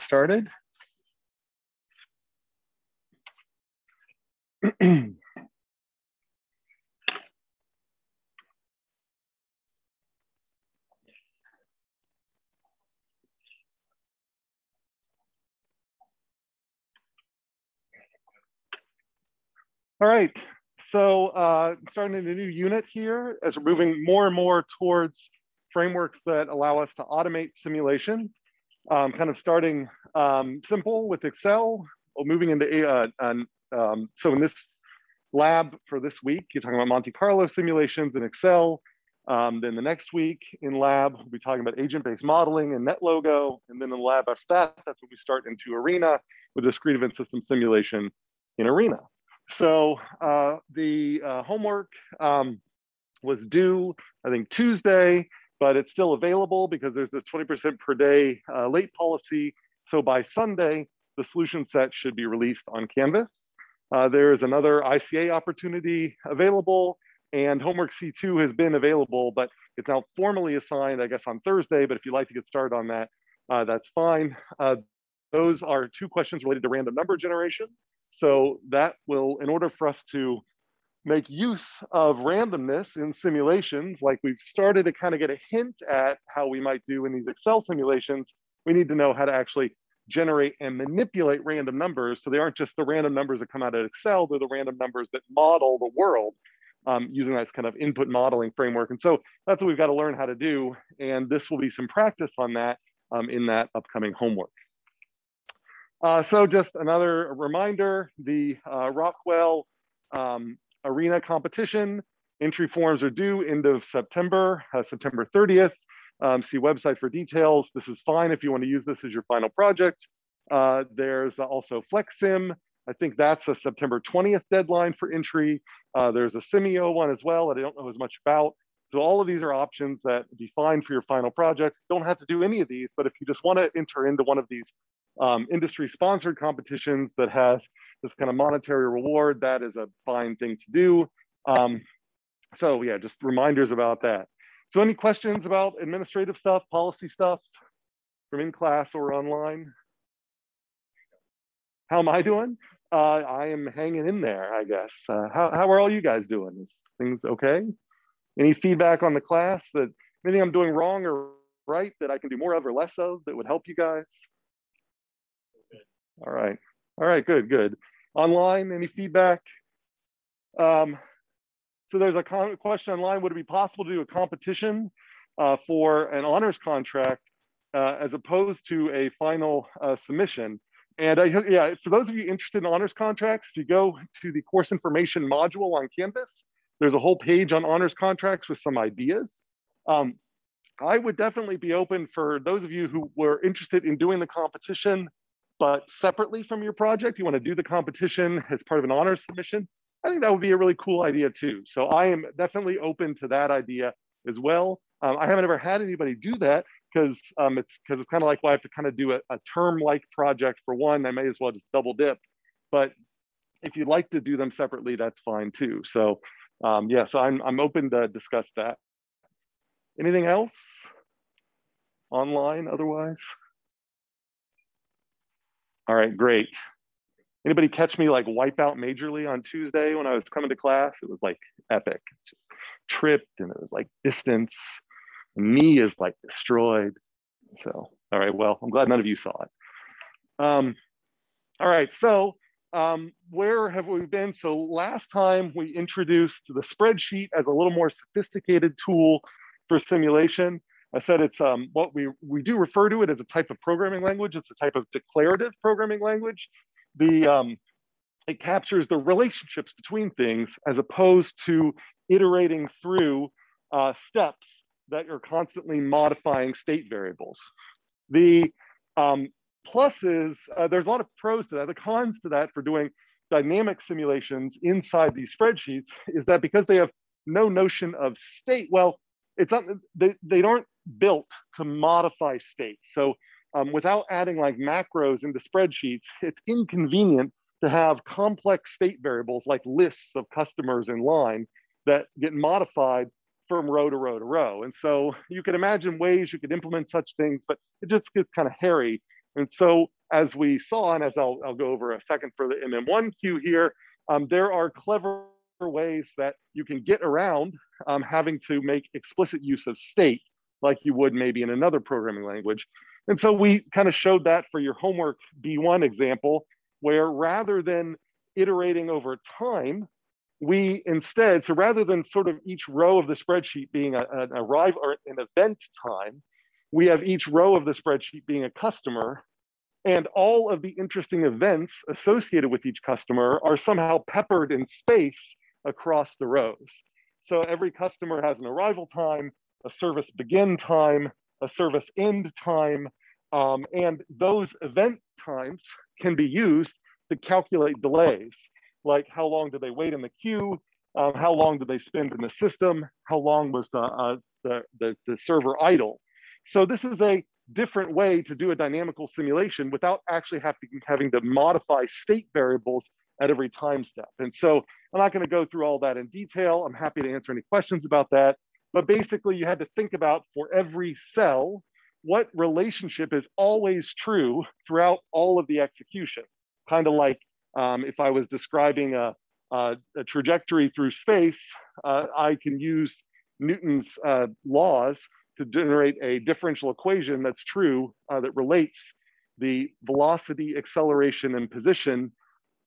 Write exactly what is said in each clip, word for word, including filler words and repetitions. started. All right, so uh, starting in a new unit here as we're moving more and more towards frameworks that allow us to automate simulation, um, kind of starting um, simple with Excel, or moving into, uh, and, um, so in this lab for this week, you're talking about Monte Carlo simulations in Excel. Um, then the next week in lab, we'll be talking about agent-based modeling and NetLogo. And then in the lab after that, that's when we start into ARENA with discrete event system simulation in ARENA. So uh, the uh, homework um, was due, I think, Tuesday, but it's still available because there's this twenty percent per day uh, late policy. So by Sunday, the solution set should be released on Canvas. Uh, there is another I C A opportunity available, and homework C two has been available, but it's now formally assigned, I guess, on Thursday. But if you'd like to get started on that, uh, that's fine. Uh, those are two questions related to random number generation. So that will, in order for us to make use of randomness in simulations, like we've started to kind of get a hint at how we might do in these Excel simulations, we need to know how to actually generate and manipulate random numbers. So they aren't just the random numbers that come out of Excel, they're the random numbers that model the world um, using that kind of input modeling framework. And so that's what we've got to learn how to do. And this will be some practice on that um, in that upcoming homework. Uh, so just another reminder, the uh, Rockwell um, ARENA competition entry forms are due end of September, uh, September thirtieth. Um, see website for details. This is fine if you want to use this as your final project. Uh, there's also FlexSim. I think that's a September twentieth deadline for entry. Uh, there's a Simio one as well that I don't know as much about. So all of these are options that would be fine for your final project. Don't have to do any of these, but if you just want to enter into one of these Um, industry-sponsored competitions that has this kind of monetary reward, that is a fine thing to do. Um, so yeah, just reminders about that. So any questions about administrative stuff, policy stuff from in class or online? How am I doing? Uh, I am hanging in there, I guess. Uh, how, how are all you guys doing? Is things okay? Any feedback on the class that anything I'm doing wrong or right that I can do more of or less of that would help you guys? All right. All right. Good, good. Online, any feedback? Um, so there's a question online. Would it be possible to do a competition uh, for an honors contract uh, as opposed to a final uh, submission? And I, yeah, for those of you interested in honors contracts, if you go to the course information module on Canvas, there's a whole page on honors contracts with some ideas. Um, I would definitely be open for those of you who were interested in doing the competition but separately from your project, you want to do the competition as part of an honors submission. I think that would be a really cool idea too. So I am definitely open to that idea as well. Um, I haven't ever had anybody do that because um, it's because it's kind of like, well, I have to kind of do a, a term-like project for one. I may as well just double dip. But if you'd like to do them separately, that's fine too. So um, yeah, so I'm, I'm open to discuss that. Anything else online otherwise? All right, great. Anybody catch me like wipe out majorly on Tuesday when I was coming to class? It was like epic. Just tripped and it was like distance. Me is like destroyed. So, all right, well, I'm glad none of you saw it. Um, all right, so um, where have we been? So last time we introduced the spreadsheet as a little more sophisticated tool for simulation. I said it's um, what we, we do refer to it as a type of programming language. It's a type of declarative programming language. The, um, it captures the relationships between things as opposed to iterating through uh, steps that are constantly modifying state variables. The um, pluses, uh, there's a lot of pros to that. The cons to that for doing dynamic simulations inside these spreadsheets is that because they have no notion of state, well, it's not, they, they aren't built to modify state. So um, without adding like macros into spreadsheets, it's inconvenient to have complex state variables like lists of customers in line that get modified from row to row to row. And so you can imagine ways you could implement such things, but it just gets kind of hairy And so as we saw, and as I'll, I'll go over a second for the M M one queue here, um, there are clever ways that you can get around um, having to make explicit use of state like you would maybe in another programming language. And so we kind of showed that for your homework B one example, where rather than iterating over time, we instead, so rather than sort of each row of the spreadsheet being a, an arrival or an event time, we have each row of the spreadsheet being a customer, and all of the interesting events associated with each customer are somehow peppered in space across the rows. So every customer has an arrival time, a service begin time, a service end time, um, and those event times can be used to calculate delays, like how long do they wait in the queue, um, how long do they spend in the system, how long was the, uh, the, the, the server idle. So this is a different way to do a dynamical simulation without actually having, having to modify state variables at every time step. And so I'm not going to go through all that in detail. I'm happy to answer any questions about that. But basically, you had to think about for every cell, what relationship is always true throughout all of the execution. Kind of like um, if I was describing a, a, a trajectory through space, uh, I can use Newton's uh, laws to generate a differential equation that's true, uh, that relates the velocity, acceleration, and position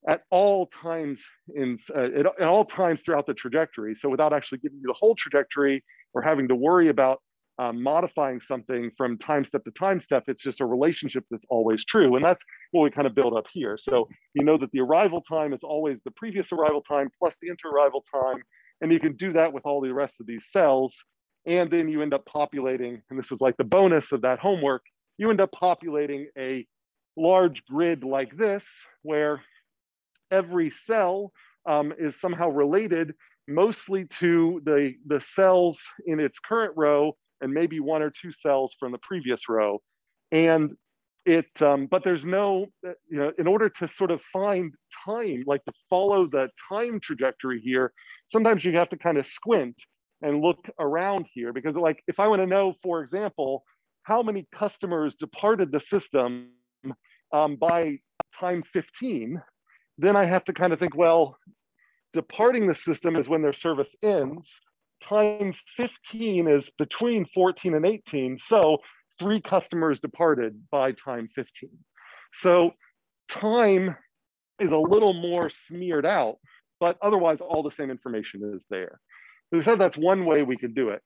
at all times in uh, at, at all times throughout the trajectory. So without actually giving you the whole trajectory or having to worry about uh, modifying something from time step to time step, it's just a relationship that's always true. And that's what we kind of build up here. So you know that the arrival time is always the previous arrival time plus the inter-arrival time. And you can do that with all the rest of these cells. And then you end up populating, and this is like the bonus of that homework, you end up populating a large grid like this, where every cell um, is somehow related mostly to the, the cells in its current row and maybe one or two cells from the previous row. And it, um, but there's no, you know, in order to sort of find time, like to follow the time trajectory here, sometimes you have to kind of squint and look around here, because like, if I want to know, for example, how many customers departed the system um, by time fifteen, then I have to kind of think, well, departing the system is when their service ends. Time fifteen is between fourteen and eighteen. So three customers departed by time fifteen. So time is a little more smeared out, but otherwise all the same information is there. So we said that's one way we could do it.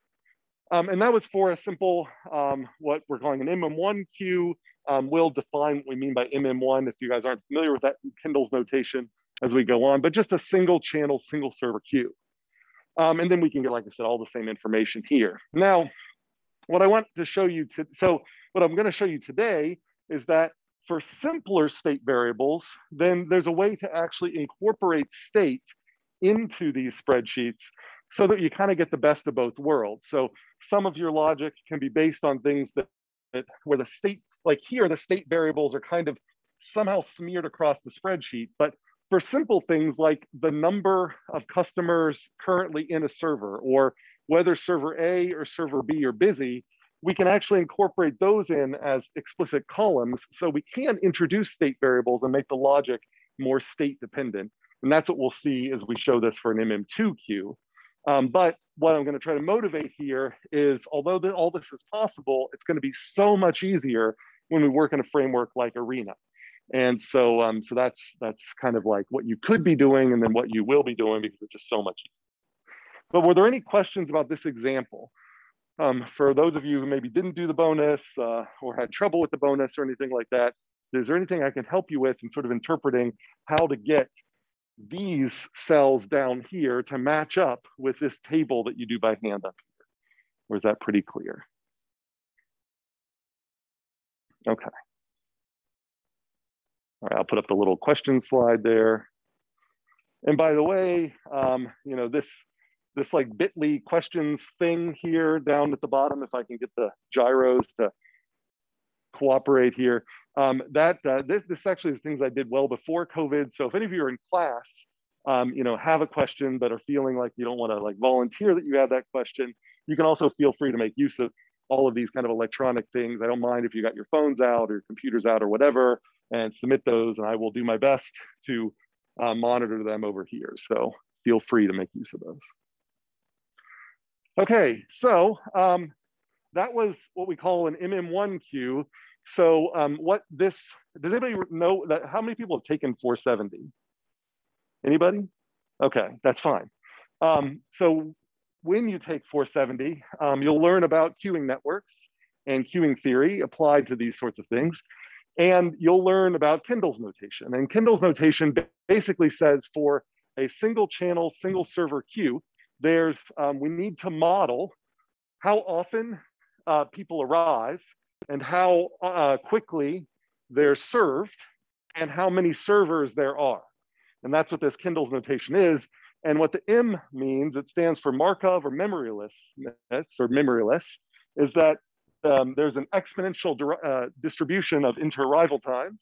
Um, and that was for a simple, um, what we're calling an M M one queue. Um, we'll define what we mean by M M one if you guys aren't familiar with that in Kendall's notation as we go on, but just a single channel, single server queue. Um, and then we can get, like I said, all the same information here. Now, what I want to show you, to, so what I'm gonna show you today is that for simpler state variables, then there's a way to actually incorporate state into these spreadsheets so that you kind of get the best of both worlds. So some of your logic can be based on things that, that where the state, like here, the state variables are kind of somehow smeared across the spreadsheet. But for simple things like the number of customers currently in a server, or whether server A or server B are busy, we can actually incorporate those in as explicit columns. So we can introduce state variables and make the logic more state dependent. And that's what we'll see as we show this for an M M two queue. Um, but what I'm going to try to motivate here is, although the, all this is possible, it's going to be so much easier when we work in a framework like ARENA. And so, um, so that's, that's kind of like what you could be doing and then what you will be doing, because it's just so much easier. But were there any questions about this example? Um, for those of you who maybe didn't do the bonus uh, or had trouble with the bonus or anything like that, is there anything I can help you with in sort of interpreting how to get these cells down here to match up with this table that you do by hand up here? Or is that pretty clear? Okay. All right, I'll put up the little question slide there. And by the way, um, you know, this, this like bit dot L Y questions thing here down at the bottom, if I can get the gyros to cooperate here. Um, that uh, this, this actually is things I did well before COVID. So if any of you are in class, um, you know, have a question but are feeling like you don't want to like volunteer that you have that question, you can also feel free to make use of all of these kind of electronic things. I don't mind if you got your phones out or your computers out or whatever, and submit those, and I will do my best to uh, monitor them over here. So feel free to make use of those. Okay, so um, that was what we call an M M one queue. So um, what this, does anybody know that how many people have taken four seventy? Anybody? Okay, that's fine. Um, so when you take four seventy, um, you'll learn about queuing networks and queuing theory applied to these sorts of things. And you'll learn about Kendall's notation. And Kendall's notation basically says for a single channel, single server queue, there's, um, we need to model how often uh, people arrive and how uh, quickly they're served and how many servers there are. And that's what this Kendall's notation is. And what the M means, it stands for Markov or memorylessness or memoryless, is that um, there's an exponential uh, distribution of inter-arrival times.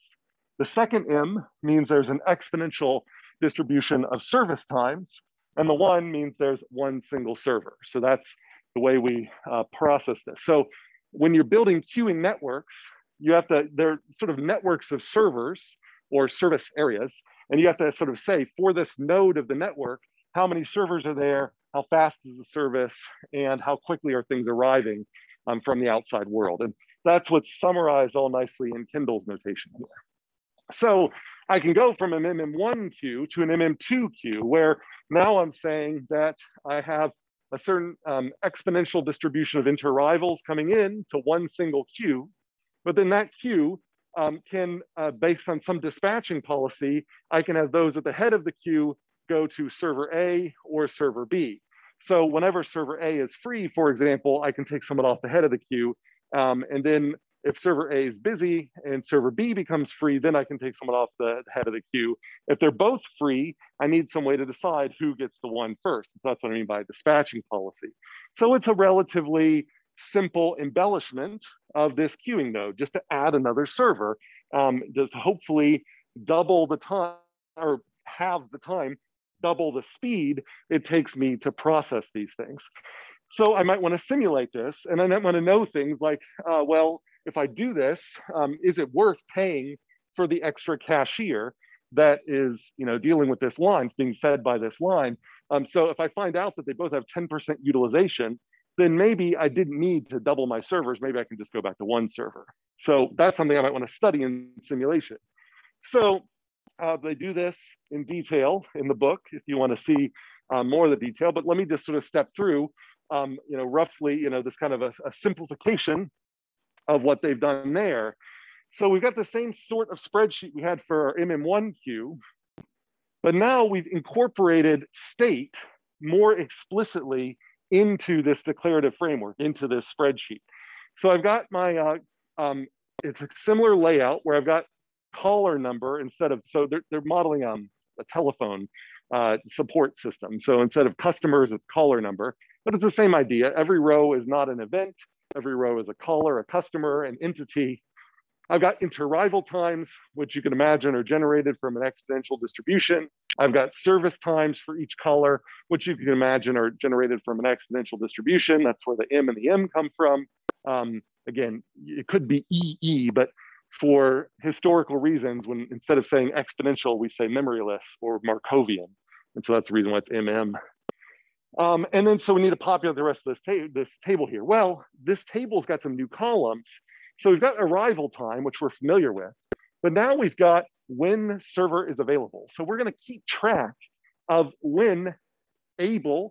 The second M means there's an exponential distribution of service times. And the one means there's one single server. So that's the way we uh, process this. So when you're building queuing networks, you have to, they're sort of networks of servers or service areas. And you have to sort of say for this node of the network, how many servers are there, how fast is the service, and how quickly are things arriving um, from the outside world. And that's what's summarized all nicely in Kendall's notation here. So I can go from an M M one queue to an M M two queue, where now I'm saying that I have a certain um, exponential distribution of inter-arrivals coming in to one single queue, but then that queue Um, can, uh, based on some dispatching policy, I can have those at the head of the queue go to server A or server B. So whenever server A is free, for example, I can take someone off the head of the queue. Um, and then if server A is busy and server B becomes free, then I can take someone off the head of the queue. If they're both free, I need some way to decide who gets the one first. So that's what I mean by dispatching policy. So it's a relatively simple embellishment of this queuing node, just to add another server, um, just hopefully double the time or halve the time, double the speed it takes me to process these things. So I might want to simulate this, and I might want to know things like, uh, well, if I do this, um, is it worth paying for the extra cashier that is, you know, dealing with this line, being fed by this line? Um, so if I find out that they both have ten percent utilization, then maybe I didn't need to double my servers. Maybe I can just go back to one server. So that's something I might want to study in simulation. So uh, they do this in detail in the book if you want to see uh, more of the detail, but let me just sort of step through, um, you know, roughly, you know, this kind of a, a simplification of what they've done there. So we've got the same sort of spreadsheet we had for our M M one queue, but now we've incorporated state more explicitly into this declarative framework, into this spreadsheet. So I've got my, uh, um, it's a similar layout where I've got caller number instead of, so they're, they're modeling um, a telephone uh, support system. So instead of customers, it's caller number, but it's the same idea. Every row is not an event. Every row is a caller, a customer, an entity. I've got inter-arrival times, which you can imagine are generated from an exponential distribution. I've got service times for each caller, which you can imagine are generated from an exponential distribution. That's where the M and the M come from. Um, again, it could be E E, but for historical reasons, when instead of saying exponential, we say memoryless or Markovian. And so that's the reason why it's M M. Um, and then, so we need to populate the rest of this, ta this table here. Well, this table's got some new columns. So we've got arrival time, which we're familiar with, but now we've got when server is available. So we're going to keep track of when Abel,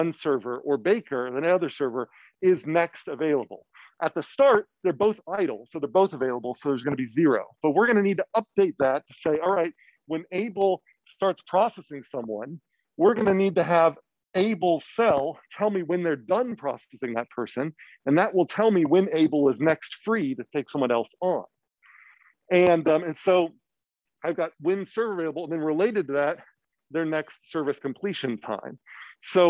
one server, or Baker, another server, is next available. At the start, they're both idle, so they're both available, so there's going to be zero. But we're going to need to update that to say, all right, when Abel starts processing someone, we're going to need to have Abel cell tell me when they're done processing that person, and that will tell me when Abel is next free to take someone else on. And, um, and so I've got when server available, and then related to that, their next service completion time. So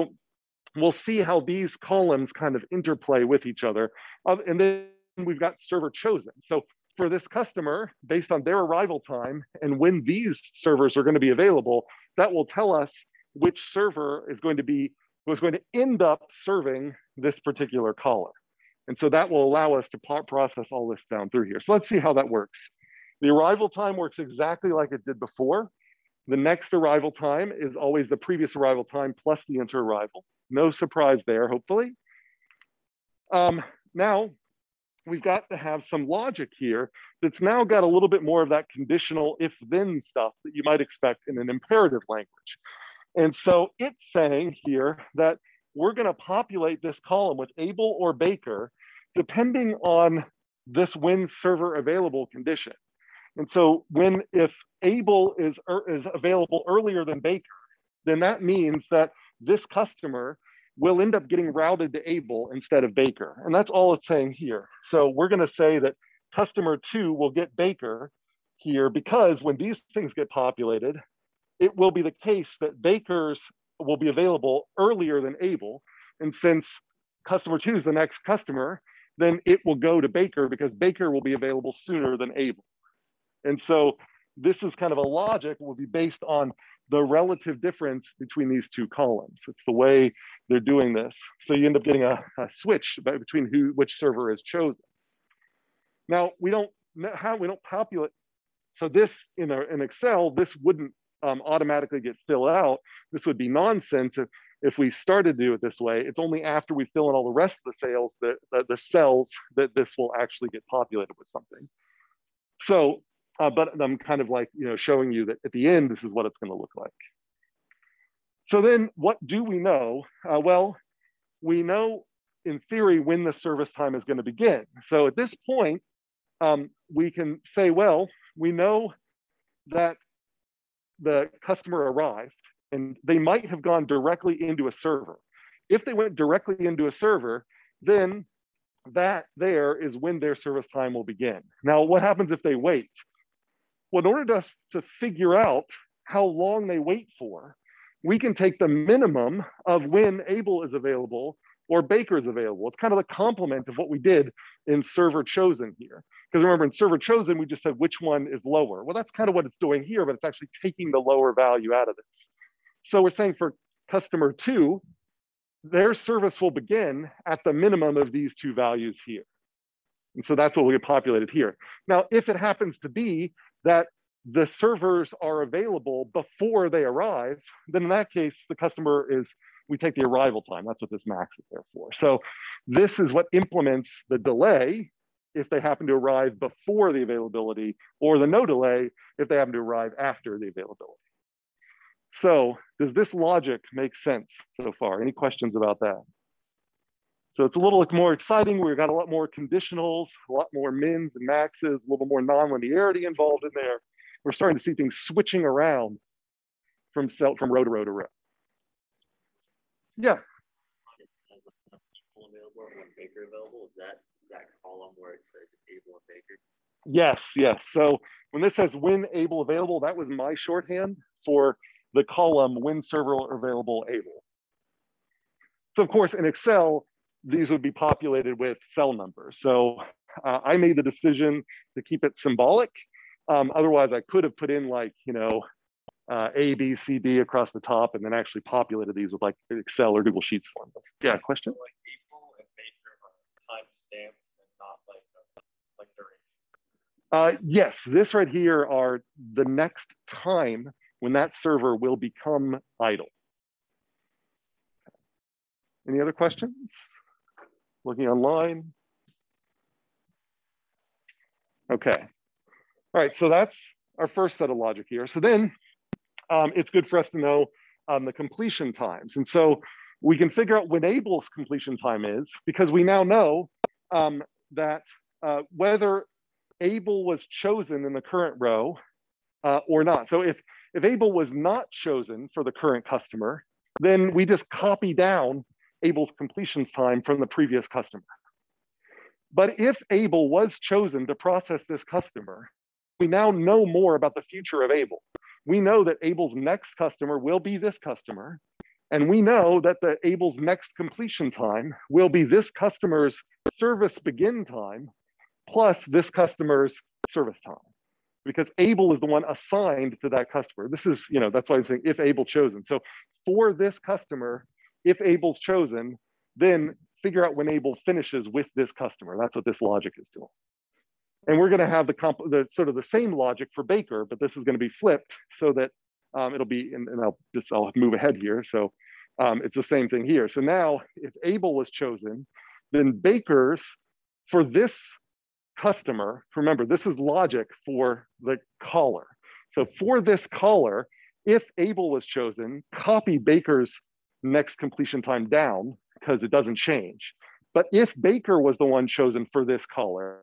we'll see how these columns kind of interplay with each other. Um, and then we've got server chosen. So for this customer, based on their arrival time and when these servers are going to be available, that will tell us which server is going to be, was going to end up serving this particular caller. And so that will allow us to process all this down through here. So let's see how that works. The arrival time works exactly like it did before. The next arrival time is always the previous arrival time plus the inter-arrival. No surprise there, hopefully. Um, now, we've got to have some logic here that's now got a little bit more of that conditional if-then stuff that you might expect in an imperative language. And so it's saying here that we're going to populate this column with Abel or Baker, depending on this when server available condition. And so when, if Abel is, er, is available earlier than Baker, then that means that this customer will end up getting routed to Abel instead of Baker. And that's all it's saying here. So we're going to say that customer two will get Baker here, because when these things get populated, it will be the case that Baker's will be available earlier than Abel. And since customer two is the next customer, then it will go to Baker because Baker will be available sooner than Abel. And so this is kind of a logic that will be based on the relative difference between these two columns. It's the way they're doing this. So you end up getting a, a switch between who, which server is chosen. Now, we don't know how, we don't populate. So this in, a, in Excel, this wouldn't Um, automatically get filled out. This would be nonsense if, if we started to do it this way. It's only after we fill in all the rest of the sales that, that the cells that this will actually get populated with something. So, uh, but I'm kind of like, you know, showing you that at the end, this is what it's going to look like. So then what do we know? Uh, well, we know in theory when the service time is going to begin. So at this point, um, we can say, well, we know that the customer arrived and they might have gone directly into a server. If they went directly into a server, then that there is when their service time will begin. Now, what happens if they wait? Well, in order to, to figure out how long they wait for, we can take the minimum of when Abel is available or Baker is available. It's kind of the complement of what we did in server chosen here. Because remember, in server chosen, we just said which one is lower. Well, that's kind of what it's doing here, but it's actually taking the lower value out of this. So we're saying for customer two, their service will begin at the minimum of these two values here. And so that's what we populated here. Now, if it happens to be that the servers are available before they arrive, then in that case, the customer is, we take the arrival time. That's what this max is there for. So this is what implements the delay if they happen to arrive before the availability, or the no delay if they happen to arrive after the availability. So does this logic make sense so far? Any questions about that? So it's a little more exciting. We've got a lot more conditionals, a lot more mins and maxes, a little more nonlinearity involved in there. We're starting to see things switching around from, cell, from row to row to row. Yeah. That column where it says Abel and Baker? Yes, yes. So when this says when Abel available, that was my shorthand for the column when server available Abel. So of course in Excel, these would be populated with cell numbers. So uh, I made the decision to keep it symbolic. Um, otherwise I could have put in like, you know, uh, A, B, C, D across the top and then actually populated these with like Excel or Google Sheets form. Yeah, question? So like Abel and Baker are timestamped. Uh, yes, this right here are the next time when that server will become idle. Any other questions? Looking online. Okay. All right, so that's our first set of logic here. So then um, it's good for us to know um, the completion times. And so we can figure out when Abel's completion time is, because we now know um, that uh, whether Abel was chosen in the current row uh, or not. So if, if Abel was not chosen for the current customer, then we just copy down Abel's completions time from the previous customer. But if Abel was chosen to process this customer, we now know more about the future of Abel. We know that Abel's next customer will be this customer. And we know that the Abel's next completion time will be this customer's service begin time plus this customer's service time, because Abel is the one assigned to that customer. This is, you know, that's why I'm saying if Abel chosen. So for this customer, if Abel's chosen, then figure out when Abel finishes with this customer. That's what this logic is doing. And we're going to have the, comp the sort of the same logic for Baker, but this is going to be flipped so that um, it'll be, and, and I'll just, I'll move ahead here. So um, it's the same thing here. So now if Abel was chosen, then Baker's for this customer, remember, this is logic for the caller. So for this caller, if Abel was chosen, copy Baker's next completion time down because it doesn't change. But if Baker was the one chosen for this caller,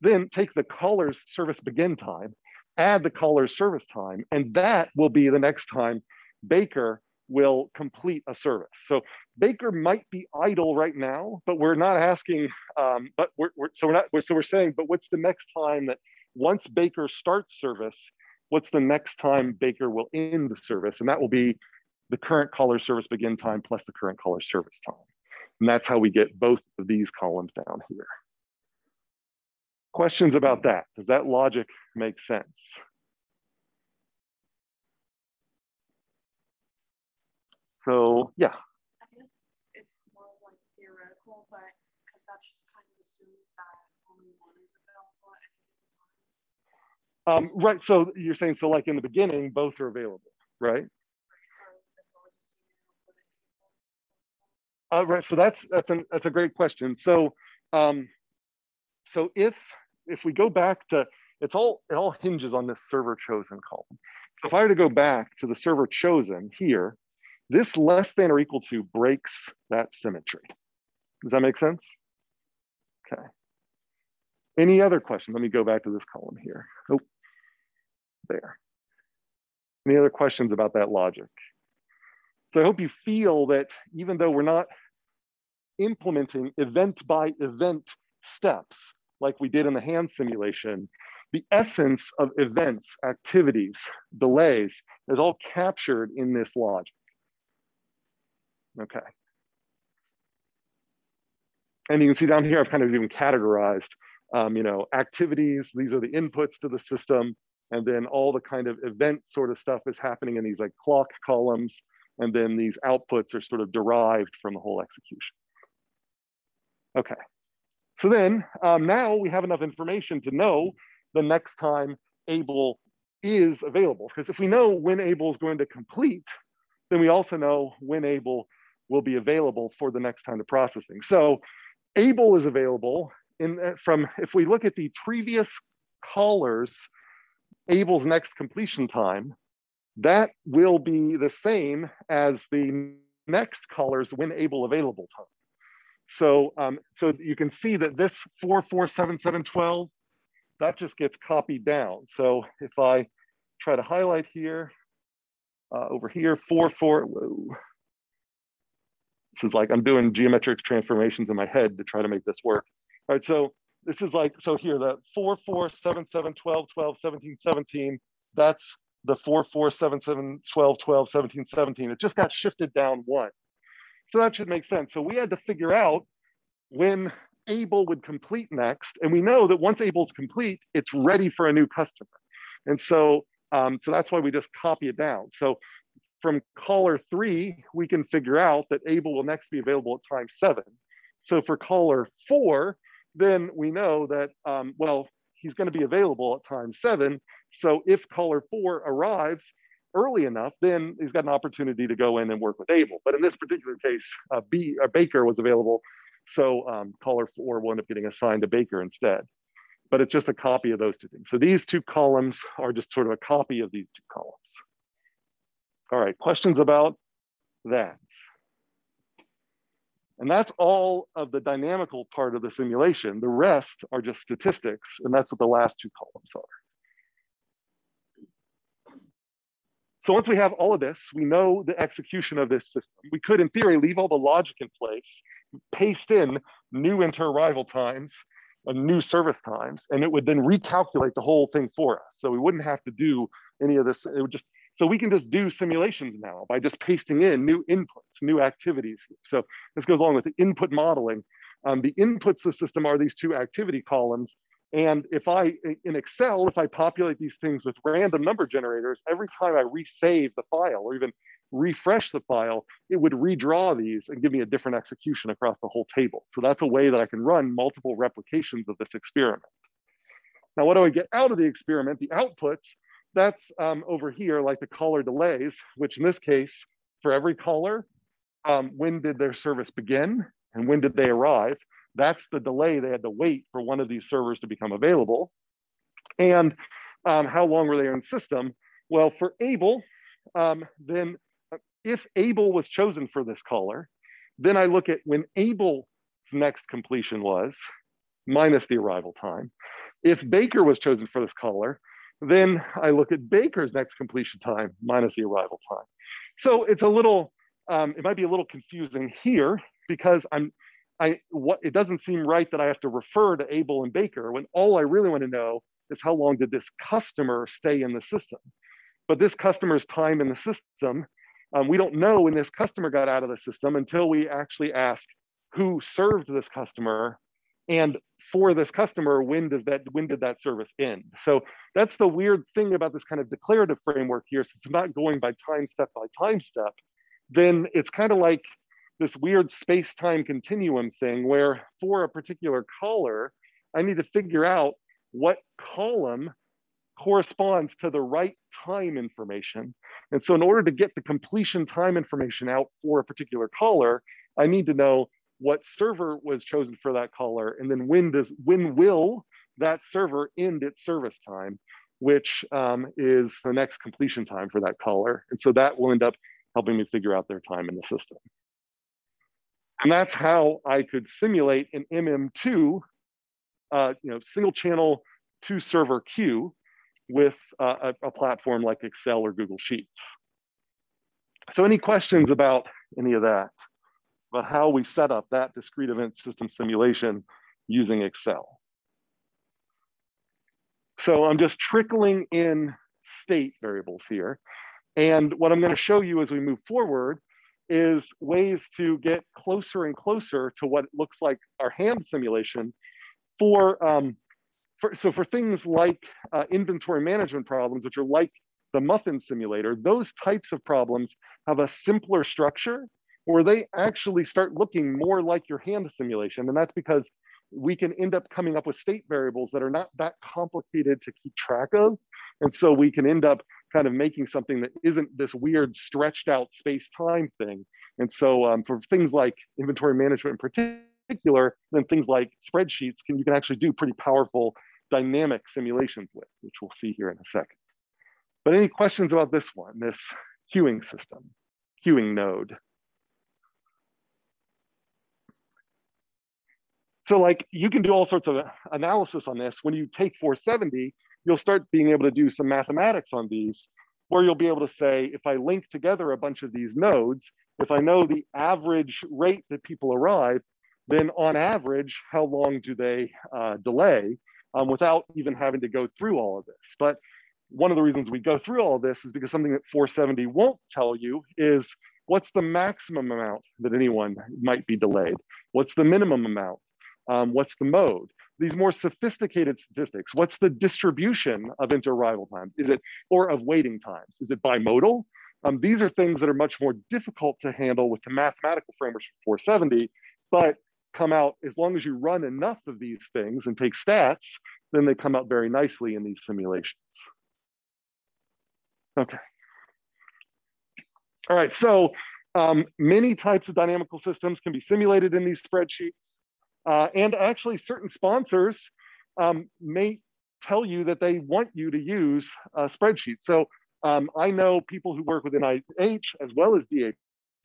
then take the caller's service begin time, add the caller's service time, and that will be the next time Baker will complete a service. So Baker might be idle right now, but we're not asking, um, but we're, we're, so we're not, so we're saying, but what's the next time that once Baker starts service, what's the next time Baker will end the service? And that will be the current caller's service begin time plus the current caller's service time. And that's how we get both of these columns down here. Questions about that? Does that logic make sense? So, yeah. I guess it's more like theoretical, but because that's just kind of assumed that only one is available at any time. Um, right. So you're saying, so like in the beginning, both are available, right? Uh, right. So that's that's an, that's a great question. So, um, so if if we go back to it's all it all hinges on this server chosen column. So if I were to go back to the server chosen here, this less than or equal to breaks that symmetry. Does that make sense? Okay. Any other question? Let me go back to this column here. Oh, there. Any other questions about that logic? So I hope you feel that even though we're not implementing event by event steps like we did in the hand simulation, the essence of events, activities, delays is all captured in this logic. Okay. And you can see down here, I've kind of even categorized, um, you know, activities, these are the inputs to the system, and then all the kind of event sort of stuff is happening in these like clock columns, and then these outputs are sort of derived from the whole execution. Okay, so then um, now we have enough information to know the next time Abel is available, because if we know when Abel is going to complete, then we also know when Abel will be available for the next time of processing. So Abel is available in, from, if we look at the previous caller's Abel's next completion time, that will be the same as the next caller's when Abel available time. So, um, so you can see that this four four seven seven one two, that just gets copied down. So if I try to highlight here, Uh, over here, four, four, whoa. This is like, I'm doing geometric transformations in my head to try to make this work. All right, so this is like, so here, the four, four, seven, seven, twelve, twelve, seventeen, seventeen, that's the four, four, seven, seven, twelve, twelve, seventeen, seventeen. It just got shifted down one. So that should make sense. So we had to figure out when Abel would complete next. And we know that once Abel's complete, it's ready for a new customer. And so Um, so that's why we just copy it down. So from caller three, we can figure out that Abel will next be available at time seven. So for caller four, then we know that, um, well, he's going to be available at time seven. So if caller four arrives early enough, then he's got an opportunity to go in and work with Abel. But in this particular case, uh, B, uh, Baker was available. So um, caller four will end up getting assigned to Baker instead. But it's just a copy of those two things. So these two columns are just sort of a copy of these two columns. All right, questions about that? And that's all of the dynamical part of the simulation. The rest are just statistics, and that's what the last two columns are. So once we have all of this, we know the execution of this system. We could, in theory, leave all the logic in place, paste in new inter-arrival times, new service times, and it would then recalculate the whole thing for us. So we wouldn't have to do any of this. It would just, so we can just do simulations now by just pasting in new inputs, new activities. So this goes along with the input modeling. Um, the inputs to the system are these two activity columns. And if I, in Excel, if I populate these things with random number generators, every time I resave the file or even refresh the file, it would redraw these and give me a different execution across the whole table. So that's a way that I can run multiple replications of this experiment. Now, what do I get out of the experiment? The outputs, that's um, over here, like the caller delays, which in this case, for every caller, um, when did their service begin and when did they arrive? That's the delay they had to wait for one of these servers to become available. And um, how long were they in system? Well, for ABLE, um, then if ABLE was chosen for this caller, then I look at when ABLE's next completion was, minus the arrival time. If Baker was chosen for this caller, then I look at Baker's next completion time minus the arrival time. So it's a little, um, it might be a little confusing here because I'm, I, what, it doesn't seem right that I have to refer to ABLE and Baker when all I really want to know is how long did this customer stay in the system. But this customer's time in the system, um, we don't know when this customer got out of the system until we actually ask who served this customer. And for this customer, when does that, when did that service end? So that's the weird thing about this kind of declarative framework here. Since it's not going by time step by time step, then it's kind of like this weird space-time continuum thing where for a particular caller, I need to figure out what column corresponds to the right time information. And so in order to get the completion time information out for a particular caller, I need to know what server was chosen for that caller, and then when does when will that server end its service time, which um, is the next completion time for that caller. And so that will end up helping me figure out their time in the system. And that's how I could simulate an M M two, uh, you know, single channel two server queue with uh, a, a platform like Excel or Google Sheets. So any questions about any of that? But how we set up that discrete event system simulation using Excel. So I'm just trickling in state variables here. And what I'm going to show you as we move forward is ways to get closer and closer to what it looks like our ham simulation for, um, for so for things like uh, inventory management problems, which are like the muffin simulator, those types of problems have a simpler structure where they actually start looking more like your ham simulation. And that's because we can end up coming up with state variables that are not that complicated to keep track of. And so we can end up kind of making something that isn't this weird stretched out space-time thing. And so um, for things like inventory management in particular, then things like spreadsheets, can, you can actually do pretty powerful dynamic simulations with, which we'll see here in a second. But any questions about this one, this queuing system, queuing node? So like you can do all sorts of analysis on this. When you take four seventy, you'll start being able to do some mathematics on these, where you'll be able to say, if I link together a bunch of these nodes, if I know the average rate that people arrive, then on average, how long do they uh, delay um, without even having to go through all of this? But one of the reasons we go through all of this is because something that four seventy won't tell you is what's the maximum amount that anyone might be delayed? What's the minimum amount? Um, what's the mode? These more sophisticated statistics. What's the distribution of inter-arrival times? Is it, or of waiting times? Is it bimodal? Um, these are things that are much more difficult to handle with the mathematical frameworks for four seventy, but come out, as long as you run enough of these things and take stats, then they come out very nicely in these simulations. Okay. All right, so um, many types of dynamical systems can be simulated in these spreadsheets. Uh, and actually certain sponsors um, may tell you that they want you to use a spreadsheet. So um, I know people who work with N I H as well as D H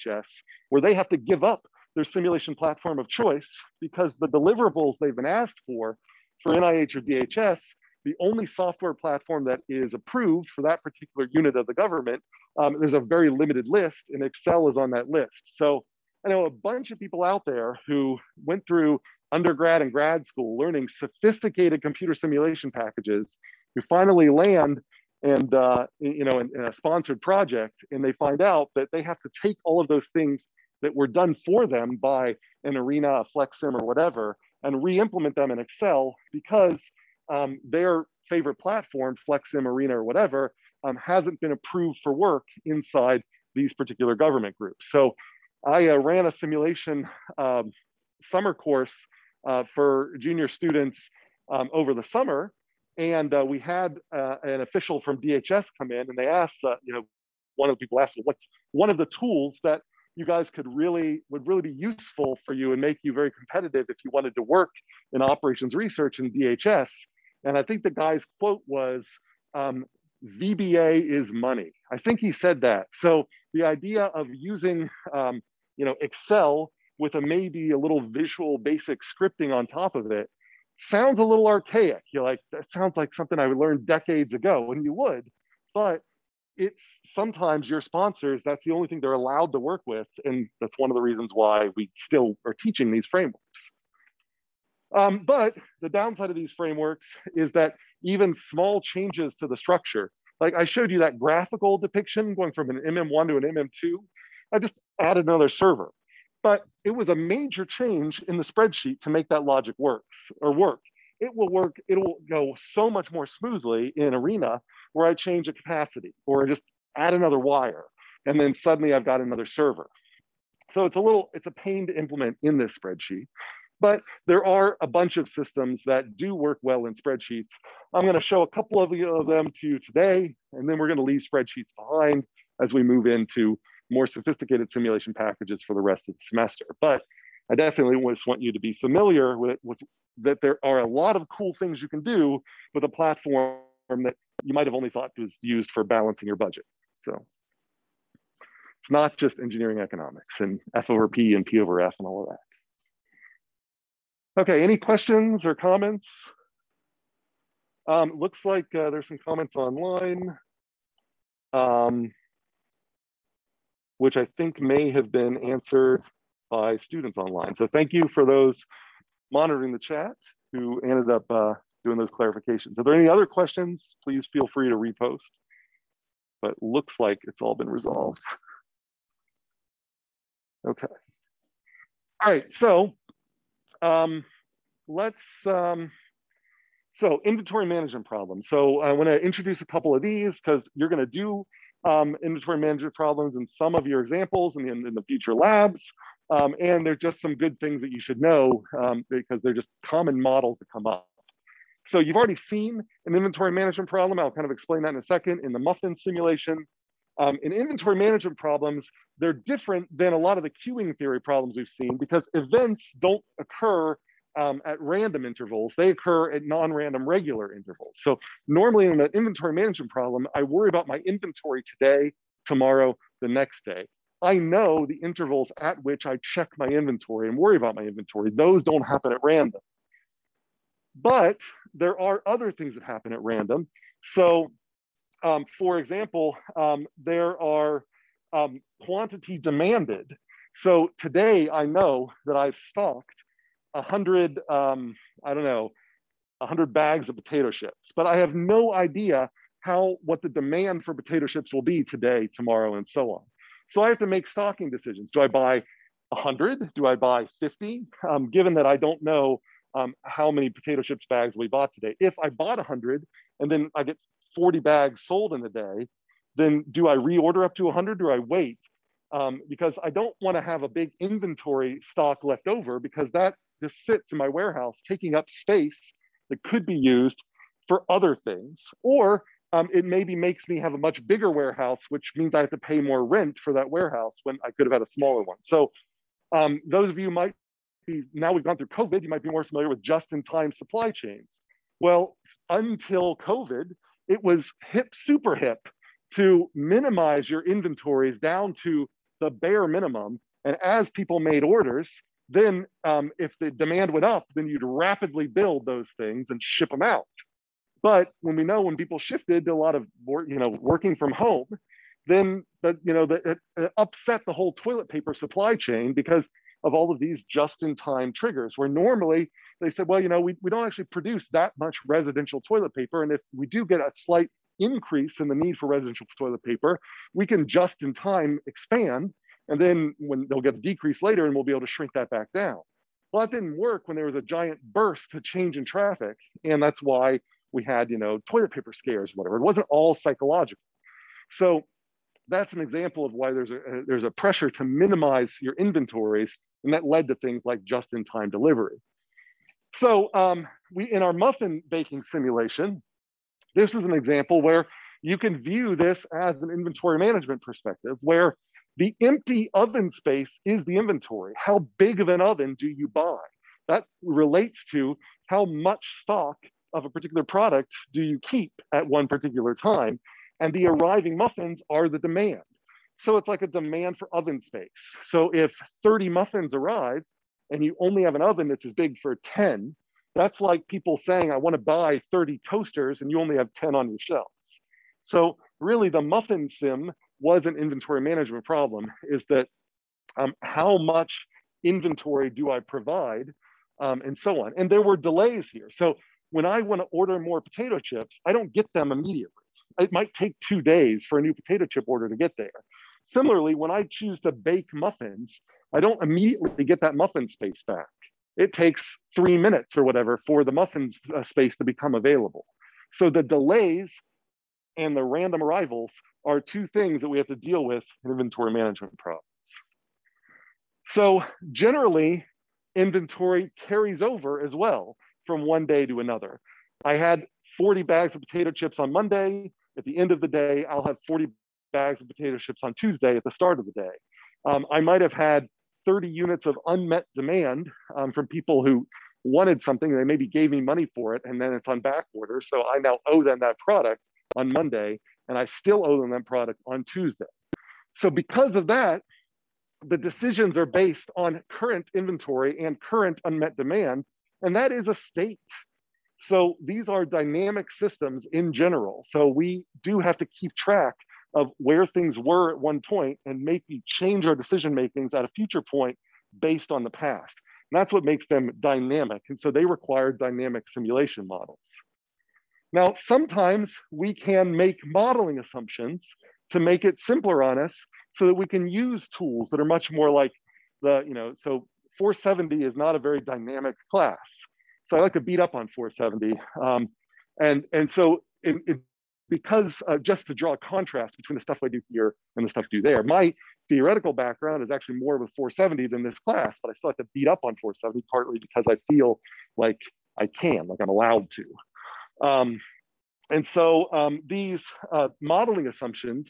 S, where they have to give up their simulation platform of choice because the deliverables they've been asked for, for N I H or D H S, the only software platform that is approved for that particular unit of the government, um, there's a very limited list and Excel is on that list. So I know a bunch of people out there who went through undergrad and grad school learning sophisticated computer simulation packages who finally land and, uh, you know, in, in a sponsored project, and they find out that they have to take all of those things that were done for them by an ARENA, a FlexSim, or whatever, and re-implement them in Excel because um, their favorite platform, FlexSim, ARENA, or whatever, um, hasn't been approved for work inside these particular government groups. So I uh, ran a simulation um, summer course uh, for junior students um, over the summer. And uh, we had uh, an official from D H S come in, and they asked, uh, you know, one of the people asked, well, what's one of the tools that you guys could really, would really be useful for you and make you very competitive if you wanted to work in operations research in D H S? And I think the guy's quote was, um, V B A is money. I think he said that. So the idea of using, um, you know, Excel with a maybe a little visual basic scripting on top of it sounds a little archaic. You're like, that sounds like something I would learn decades ago, and you would, but it's sometimes your sponsors, that's the only thing they're allowed to work with. And that's one of the reasons why we still are teaching these frameworks. Um, but the downside of these frameworks is that even small changes to the structure, like I showed you that graphical depiction going from an M M one to an M M two, I just added another server, but it was a major change in the spreadsheet to make that logic works or work. It will work, it'll go so much more smoothly in ARENA where I change a capacity or just add another wire. And then suddenly I've got another server. So it's a little, it's a pain to implement in this spreadsheet. But there are a bunch of systems that do work well in spreadsheets. I'm gonna show a couple of them to you today, and then we're gonna leave spreadsheets behind as we move into more sophisticated simulation packages for the rest of the semester. But I definitely just want you to be familiar with, with that there are a lot of cool things you can do with a platform that you might've only thought was used for balancing your budget. So it's not just engineering economics and F over P and P over F and all of that. Okay, any questions or comments? Um, looks like uh, there's some comments online, um, which I think may have been answered by students online. So thank you for those monitoring the chat who ended up uh, doing those clarifications. Are there any other questions? Please feel free to repost, but looks like it's all been resolved. Okay, all right, so, Um, let's, um, so inventory management problems. So I want to introduce a couple of these because you're going to do um, inventory management problems in some of your examples and in, in the future labs. Um, and they're just some good things that you should know um, because they're just common models that come up. So you've already seen an inventory management problem. I'll kind of explain that in a second in the muffin simulation. Um, in inventory management problems, they're different than a lot of the queuing theory problems we've seen because events don't occur um, at random intervals. They occur at non-random regular intervals. So normally in an inventory management problem, I worry about my inventory today, tomorrow, the next day. I know the intervals at which I check my inventory and worry about my inventory. Those don't happen at random. But there are other things that happen at random. So Um, for example, um, there are um, quantity demanded. So today I know that I've stocked a hundred, um, I don't know, a hundred bags of potato chips, but I have no idea how, what the demand for potato chips will be today, tomorrow, and so on. So I have to make stocking decisions. Do I buy a hundred? Do I buy fifty? Um, given that I don't know um, how many potato chips bags we bought today. If I bought a hundred and then I get forty bags sold in a day, then do I reorder up to one hundred? Do I wait? Um, because I don't want to have a big inventory stock left over because that just sits in my warehouse taking up space that could be used for other things. Or um, it maybe makes me have a much bigger warehouse, which means I have to pay more rent for that warehouse when I could have had a smaller one. So um, those of you might be, now we've gone through COVID, you might be more familiar with just-in-time supply chains. Well, until COVID, it was hip, super hip to minimize your inventories down to the bare minimum. And as people made orders, then um, if the demand went up, then you'd rapidly build those things and ship them out. But when we know when people shifted to a lot of work, you know, working from home, then the, you know, the, it, it upset the whole toilet paper supply chain because of all of these just-in-time triggers where normally they said, well, you know, we, we don't actually produce that much residential toilet paper. And if we do get a slight increase in the need for residential toilet paper, we can just in time expand. And then when they'll get a decrease later and we'll be able to shrink that back down. Well, that didn't work when there was a giant burst, a change in traffic. And that's why we had, you know, toilet paper scares, whatever. It wasn't all psychological. So that's an example of why there's a, uh, there's a pressure to minimize your inventories, and that led to things like just-in-time delivery. So um, we, in our muffin baking simulation, this is an example where you can view this as an inventory management perspective, where the empty oven space is the inventory. How big of an oven do you buy? That relates to how much stock of a particular product do you keep at one particular time. And the arriving muffins are the demand. So it's like a demand for oven space. So if thirty muffins arrive and you only have an oven that's as big for ten, that's like people saying, I want to buy thirty toasters and you only have ten on your shelves. So really the muffin sim was an inventory management problem, is that um, how much inventory do I provide, um, and so on. And there were delays here. So when I want to order more potato chips, I don't get them immediately. It might take two days for a new potato chip order to get there. Similarly, when I choose to bake muffins, I don't immediately get that muffin space back. It takes three minutes or whatever for the muffin uh, space to become available. So the delays and the random arrivals are two things that we have to deal with in inventory management problems. So generally, inventory carries over as well from one day to another. I had forty bags of potato chips on Monday. At the end of the day, I'll have forty bags of potato chips on Tuesday at the start of the day. Um, I might have had thirty units of unmet demand um, from people who wanted something. They maybe gave me money for it, and then it's on back order. So I now owe them that product on Monday, and I still owe them that product on Tuesday. So because of that, the decisions are based on current inventory and current unmet demand, and that is a state. So these are dynamic systems in general. So we do have to keep track of where things were at one point and maybe change our decision makings at a future point based on the past. And that's what makes them dynamic. And so they require dynamic simulation models. Now, sometimes we can make modeling assumptions to make it simpler on us so that we can use tools that are much more like the, you know, so four seventy is not a very dynamic class. So I like to beat up on four seventy. Um, and, and so it, it, because uh, just to draw a contrast between the stuff I do here and the stuff I do there, my theoretical background is actually more of a four seventy than this class, but I still have to beat up on four seventy partly because I feel like I can, like I'm allowed to. Um, and so um, these uh, modeling assumptions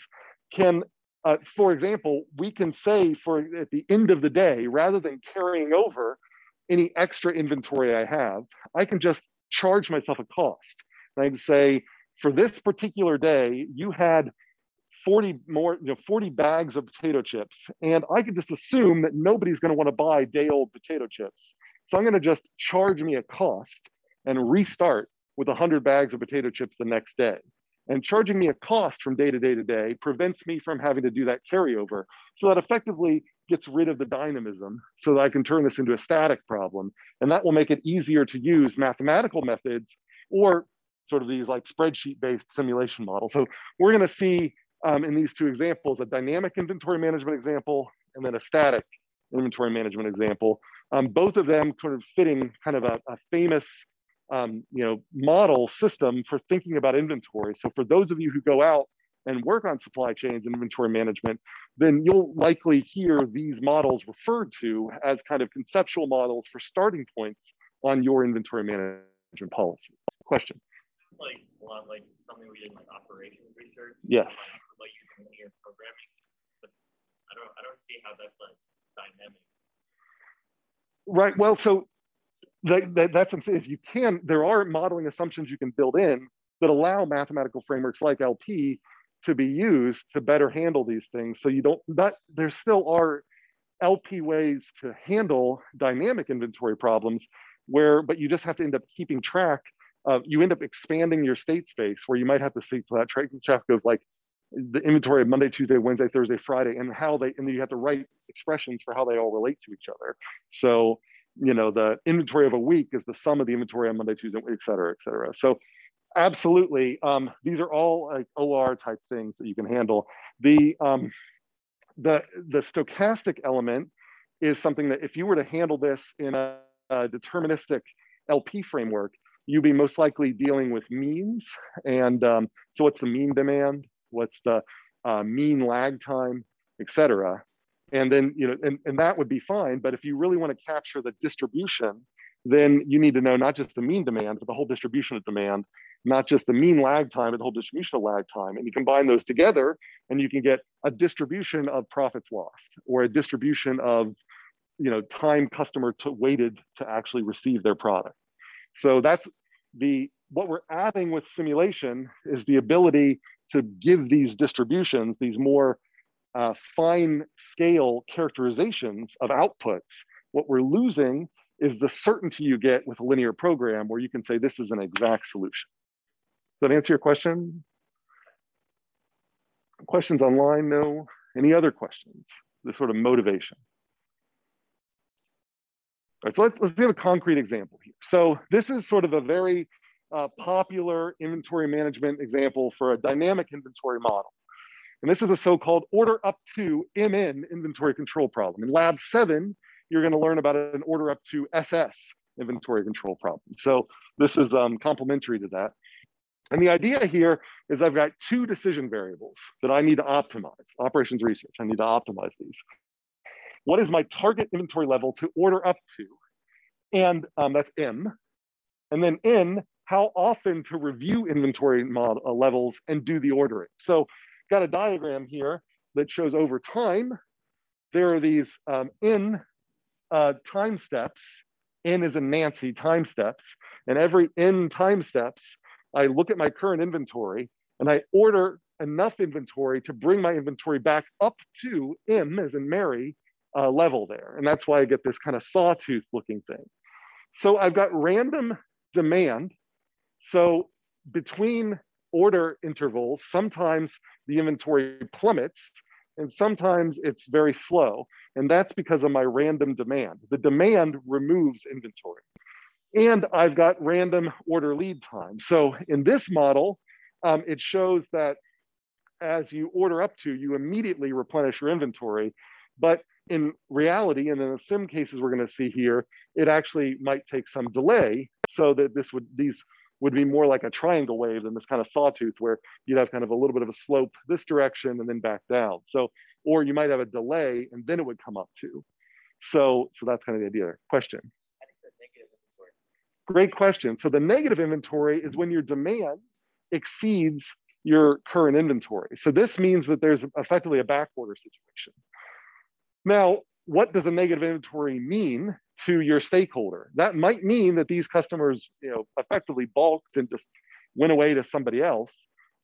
can, uh, for example, we can say for at the end of the day, rather than carrying over any extra inventory I have, I can just charge myself a cost. And I can say, for this particular day, you had forty more, you know, forty bags of potato chips, and I could just assume that nobody's going to want to buy day-old potato chips. So I'm going to just charge me a cost and restart with one hundred bags of potato chips the next day. And charging me a cost from day to day to day prevents me from having to do that carryover. So that effectively gets rid of the dynamism so that I can turn this into a static problem. And that will make it easier to use mathematical methods or sort of these like spreadsheet-based simulation models. So we're gonna see um, in these two examples, a dynamic inventory management example and then a static inventory management example. Um, both of them sort of fitting kind of a, a famous um, you know, model system for thinking about inventory. So for those of you who go out and work on supply chains and inventory management, then you'll likely hear these models referred to as kind of conceptual models for starting points on your inventory management policy. Question? It's like a lot like something we did in like operations research. Yes. Like using linear programming, but I don't, I don't see how that's like dynamic. Right. Well, so that, that, that's what I'm saying. If you can, there are modeling assumptions you can build in that allow mathematical frameworks like L P to be used to better handle these things. So you don't, that there still are L P ways to handle dynamic inventory problems where, but you just have to end up keeping track of, you end up expanding your state space where you might have to see so that track goes like the inventory of Monday, Tuesday, Wednesday, Thursday, Friday, and how they, and then you have to write expressions for how they all relate to each other. So, you know, the inventory of a week is the sum of the inventory on Monday, Tuesday, et cetera, et cetera. So, absolutely. Um, these are all like O R type things that you can handle. The, um, the, the stochastic element is something that if you were to handle this in a, a deterministic L P framework, you'd be most likely dealing with means. And um, so what's the mean demand? What's the uh, mean lag time, et cetera. And then, you know, and, and that would be fine. But if you really want to capture the distribution, then you need to know not just the mean demand, but the whole distribution of demand, not just the mean lag time, but the whole distribution of lag time. And you combine those together and you can get a distribution of profits lost, or a distribution of, you know, time customer to waited to actually receive their product. So that's the, what we're adding with simulation is the ability to give these distributions, these more uh, fine scale characterizations of outputs. What we're losing is the certainty you get with a linear program where you can say, this is an exact solution. Does that answer your question? Questions online? No. Any other questions? This sort of motivation. All right, so let's, let's give a concrete example here. So this is sort of a very uh, popular inventory management example for a dynamic inventory model. And this is a so-called order-up-to M N inventory control problem. In lab seven, you're going to learn about an order-up-to S S inventory control problem. So this is um, complementary to that. And the idea here is I've got two decision variables that I need to optimize. Operations research, I need to optimize these. What is my target inventory level to order up to? And um, that's M. And then N, how often to review inventory model, uh, levels and do the ordering. So got a diagram here that shows over time, there are these um, N uh, time steps. N is in Nancy time steps. And every N time steps, I look at my current inventory and I order enough inventory to bring my inventory back up to M, as in Mary, uh, level there. And that's why I get this kind of sawtooth looking thing. So I've got random demand. So between order intervals, sometimes the inventory plummets and sometimes it's very slow. And that's because of my random demand. The demand removes inventory. And I've got random order lead time. So in this model, um, it shows that as you order up to, you immediately replenish your inventory. But in reality, and in the sim cases we're going to see here, it actually might take some delay, so that this would, these would be more like a triangle wave than this kind of sawtooth where you'd have kind of a little bit of a slope this direction and then back down. So, or you might have a delay and then it would come up too. So, so that's kind of the idea there. Question. Great question. So the negative inventory is when your demand exceeds your current inventory. So this means that there's effectively a backorder situation. Now, what does a negative inventory mean to your stakeholder? That might mean that these customers, you know, effectively balked and just went away to somebody else,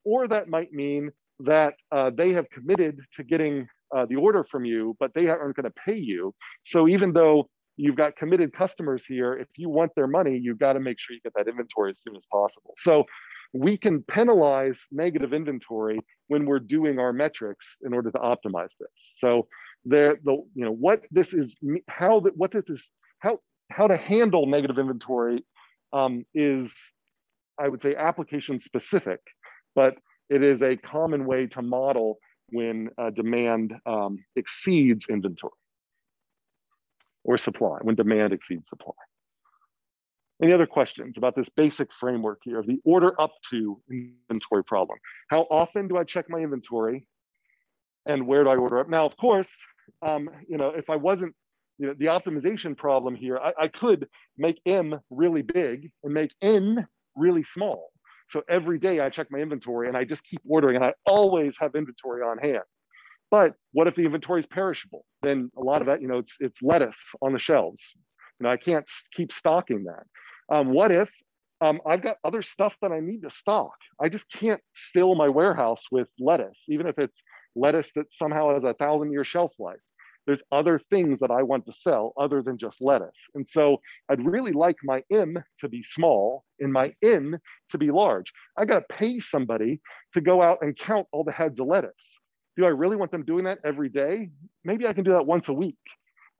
or that might mean that uh, they have committed to getting uh, the order from you, but they aren't going to pay you. So even though you've got committed customers here, if you want their money, you've got to make sure you get that inventory as soon as possible. So we can penalize negative inventory when we're doing our metrics in order to optimize this. So there, the, you know, what this is, how that, what this is, how, how to handle negative inventory um, is, I would say, application specific, but it is a common way to model when uh, demand um, exceeds inventory. Or supply, when demand exceeds supply. Any other questions about this basic framework here of the order up to inventory problem? How often do I check my inventory and where do I order up? Now, of course, um, you know, if I wasn't, you know, the optimization problem here, I, I could make M really big and make N really small. So every day I check my inventory and I just keep ordering and I always have inventory on hand. But what if the inventory is perishable? Then a lot of that, you know, it's, it's lettuce on the shelves. You know, I can't keep stocking that. Um, what if um, I've got other stuff that I need to stock? I just can't fill my warehouse with lettuce, even if it's lettuce that somehow has a thousand year shelf life. There's other things that I want to sell other than just lettuce. And so I'd really like my M to be small and my N to be large. I got to pay somebody to go out and count all the heads of lettuce. Do I really want them doing that every day? Maybe I can do that once a week.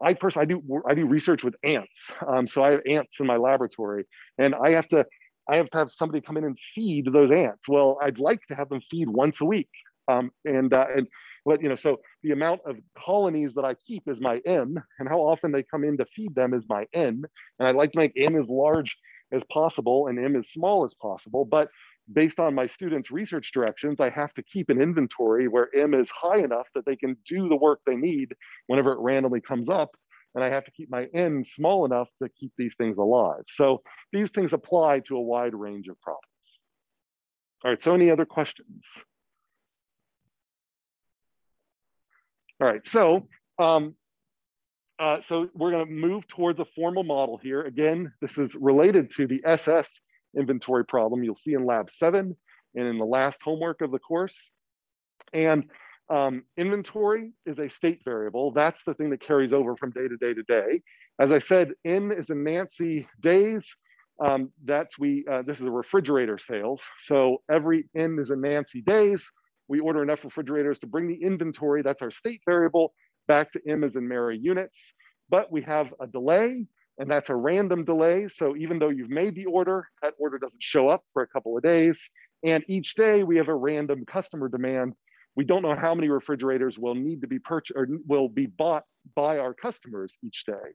I personally, I do, I do research with ants. Um, so I have ants in my laboratory and I have to, I have to have somebody come in and feed those ants. Well, I'd like to have them feed once a week. Um, and, uh, and but, you know, so the amount of colonies that I keep is my M, and how often they come in to feed them is my N. And I'd like to make N as large as possible and M as small as possible, but based on my students' research directions, I have to keep an inventory where M is high enough that they can do the work they need whenever it randomly comes up. And I have to keep my N small enough to keep these things alive. So these things apply to a wide range of problems. All right, so any other questions? All right, so, um, uh, so we're gonna move towards a formal model here. Again, this is related to the S S inventory problem you'll see in lab seven and in the last homework of the course. And Um, inventory is a state variable. That's the thing that carries over from day to day to day. As I said, N is in Nancy days. Um, that's we, uh, this is a refrigerator sales. So every N is in Nancy days. We order enough refrigerators to bring the inventory, that's our state variable, back to M as in Mary units. But we have a delay, and that's a random delay. So even though you've made the order, that order doesn't show up for a couple of days. And each day we have a random customer demand. We don't know how many refrigerators will need to be purchased or will be bought by our customers each day.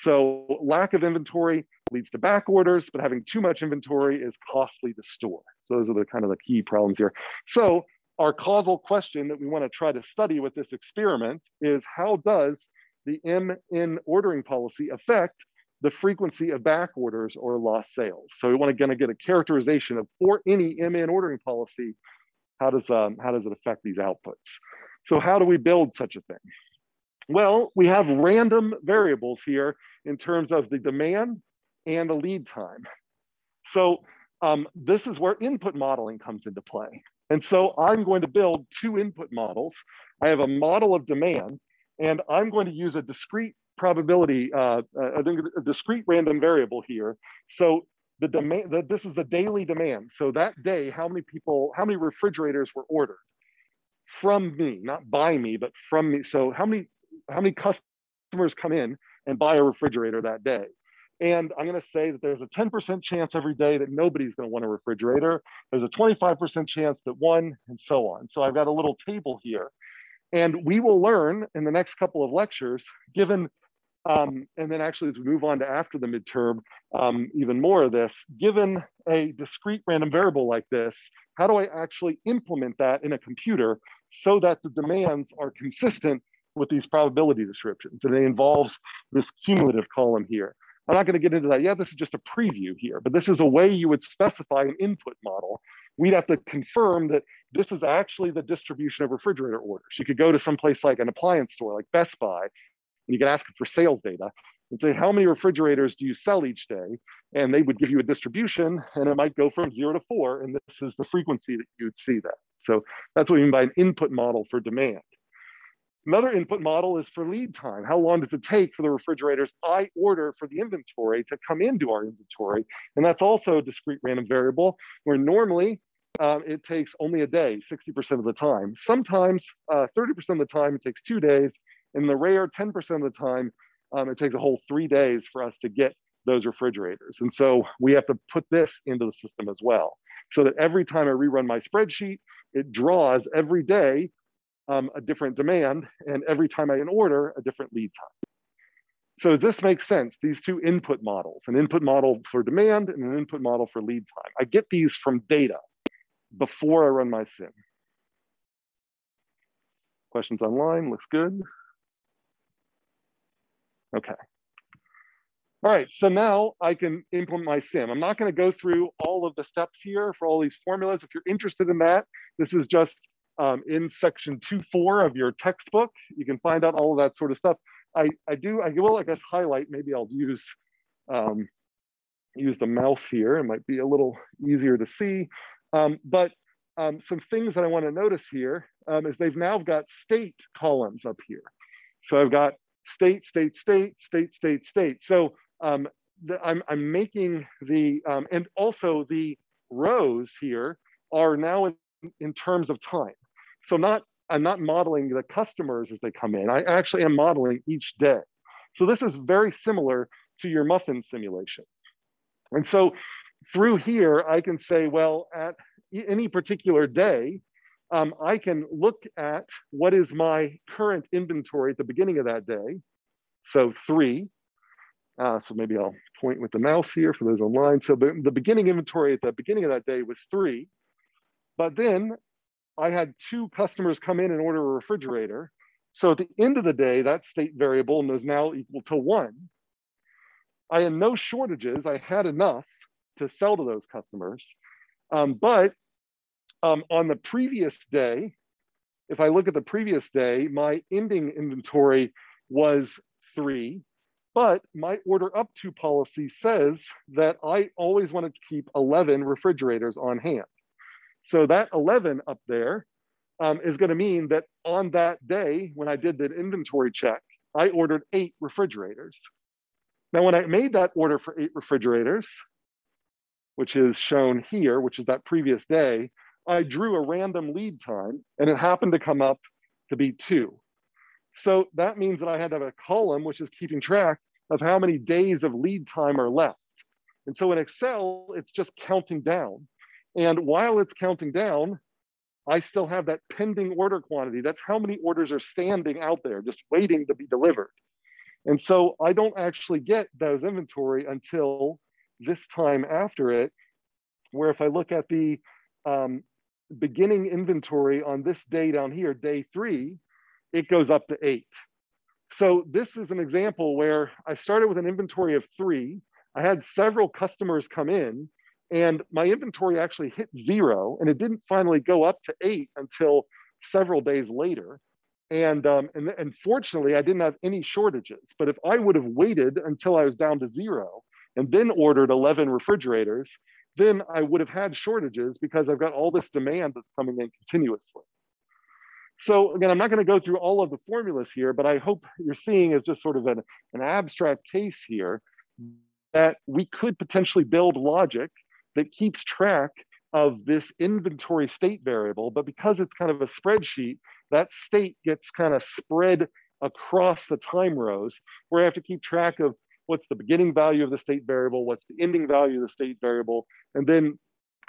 So lack of inventory leads to back orders, but having too much inventory is costly to store. So those are the kind of the key problems here. So our causal question that we want to try to study with this experiment is, how does the M N ordering policy affect the frequency of back orders or lost sales? So we want to get a characterization of, for any M N ordering policy, How does, um, how does it affect these outputs? So how do we build such a thing? Well, we have random variables here in terms of the demand and the lead time. So um, this is where input modeling comes into play. And so I'm going to build two input models. I have a model of demand, and I'm going to use a discrete probability, uh, a, a discrete random variable here. So The demand, the, this is the daily demand. So that day, how many people, how many refrigerators were ordered from me, not by me, but from me. So how many, how many customers come in and buy a refrigerator that day? And I'm going to say that there's a ten percent chance every day that nobody's going to want a refrigerator. There's a twenty-five percent chance that one, and so on. So I've got a little table here, and we will learn in the next couple of lectures, given Um, and then actually, as we move on to after the midterm, um, even more of this, given a discrete random variable like this, how do I actually implement that in a computer so that the demands are consistent with these probability descriptions? And it involves this cumulative column here. I'm not going to get into that yet. This is just a preview here, but this is a way you would specify an input model. We'd have to confirm that this is actually the distribution of refrigerator orders. You could go to some place like an appliance store, like Best Buy, and you can ask for sales data and say, how many refrigerators do you sell each day? And they would give you a distribution, and it might go from zero to four. And this is the frequency that you'd see that. So that's what we mean by an input model for demand. Another input model is for lead time. How long does it take for the refrigerators I order for the inventory to come into our inventory? And that's also a discrete random variable, where normally um, it takes only a day, sixty percent of the time. Sometimes uh, thirty percent of the time, it takes two days. In the rare ten percent of the time, um, it takes a whole three days for us to get those refrigerators. And so we have to put this into the system as well, so that every time I rerun my spreadsheet, it draws every day um, a different demand, and every time I order, a different lead time. So this makes sense, these two input models, an input model for demand and an input model for lead time. I get these from data before I run my sim. Questions online, looks good. Okay. All right, so now I can implement my sim. I'm not gonna go through all of the steps here for all these formulas. If you're interested in that, this is just um, in section two four of your textbook. You can find out all of that sort of stuff. I, I do, I will, I guess, highlight, maybe I'll use, um, use the mouse here. It might be a little easier to see. Um, but um, some things that I wanna notice here um, is they've now got state columns up here. So I've got state, state, state, state, state, state. So um, the, I'm, I'm making the, um, and also the rows here are now in, in terms of time. So not, I'm not modeling the customers as they come in. I actually am modeling each day. So this is very similar to your muffin simulation. And so through here, I can say, well, at any particular day, Um, I can look at what is my current inventory at the beginning of that day, so three, Uh, so maybe I'll point with the mouse here for those online. So the, the beginning inventory at the beginning of that day was three, but then I had two customers come in and order a refrigerator. So at the end of the day, that state variable is now equal to one. I had no shortages. I had enough to sell to those customers. Um, but um, on the previous day, if I look at the previous day, my ending inventory was three, but my order up to policy says that I always want to keep eleven refrigerators on hand. So that eleven up there um, is going to mean that on that day, when I did that inventory check, I ordered eight refrigerators. Now, when I made that order for eight refrigerators, which is shown here, which is that previous day, I drew a random lead time and it happened to come up to be two. So that means that I had to have a column, which is keeping track of how many days of lead time are left. And so in Excel, it's just counting down. And while it's counting down, I still have that pending order quantity. That's how many orders are standing out there, just waiting to be delivered. And so I don't actually get those inventory until this time after it, where if I look at the um, beginning inventory on this day down here, day three, it goes up to eight. So this is an example where I started with an inventory of three. I had several customers come in and my inventory actually hit zero and it didn't finally go up to eight until several days later. And, um, and, and fortunately I didn't have any shortages, but if I would have waited until I was down to zero and then ordered eleven refrigerators, then I would have had shortages because I've got all this demand that's coming in continuously. So again, I'm not going to go through all of the formulas here, but I hope you're seeing is just sort of an, an abstract case here that we could potentially build logic that keeps track of this inventory state variable, but because it's kind of a spreadsheet, that state gets kind of spread across the time rows where I have to keep track of what's the beginning value of the state variable, what's the ending value of the state variable. And then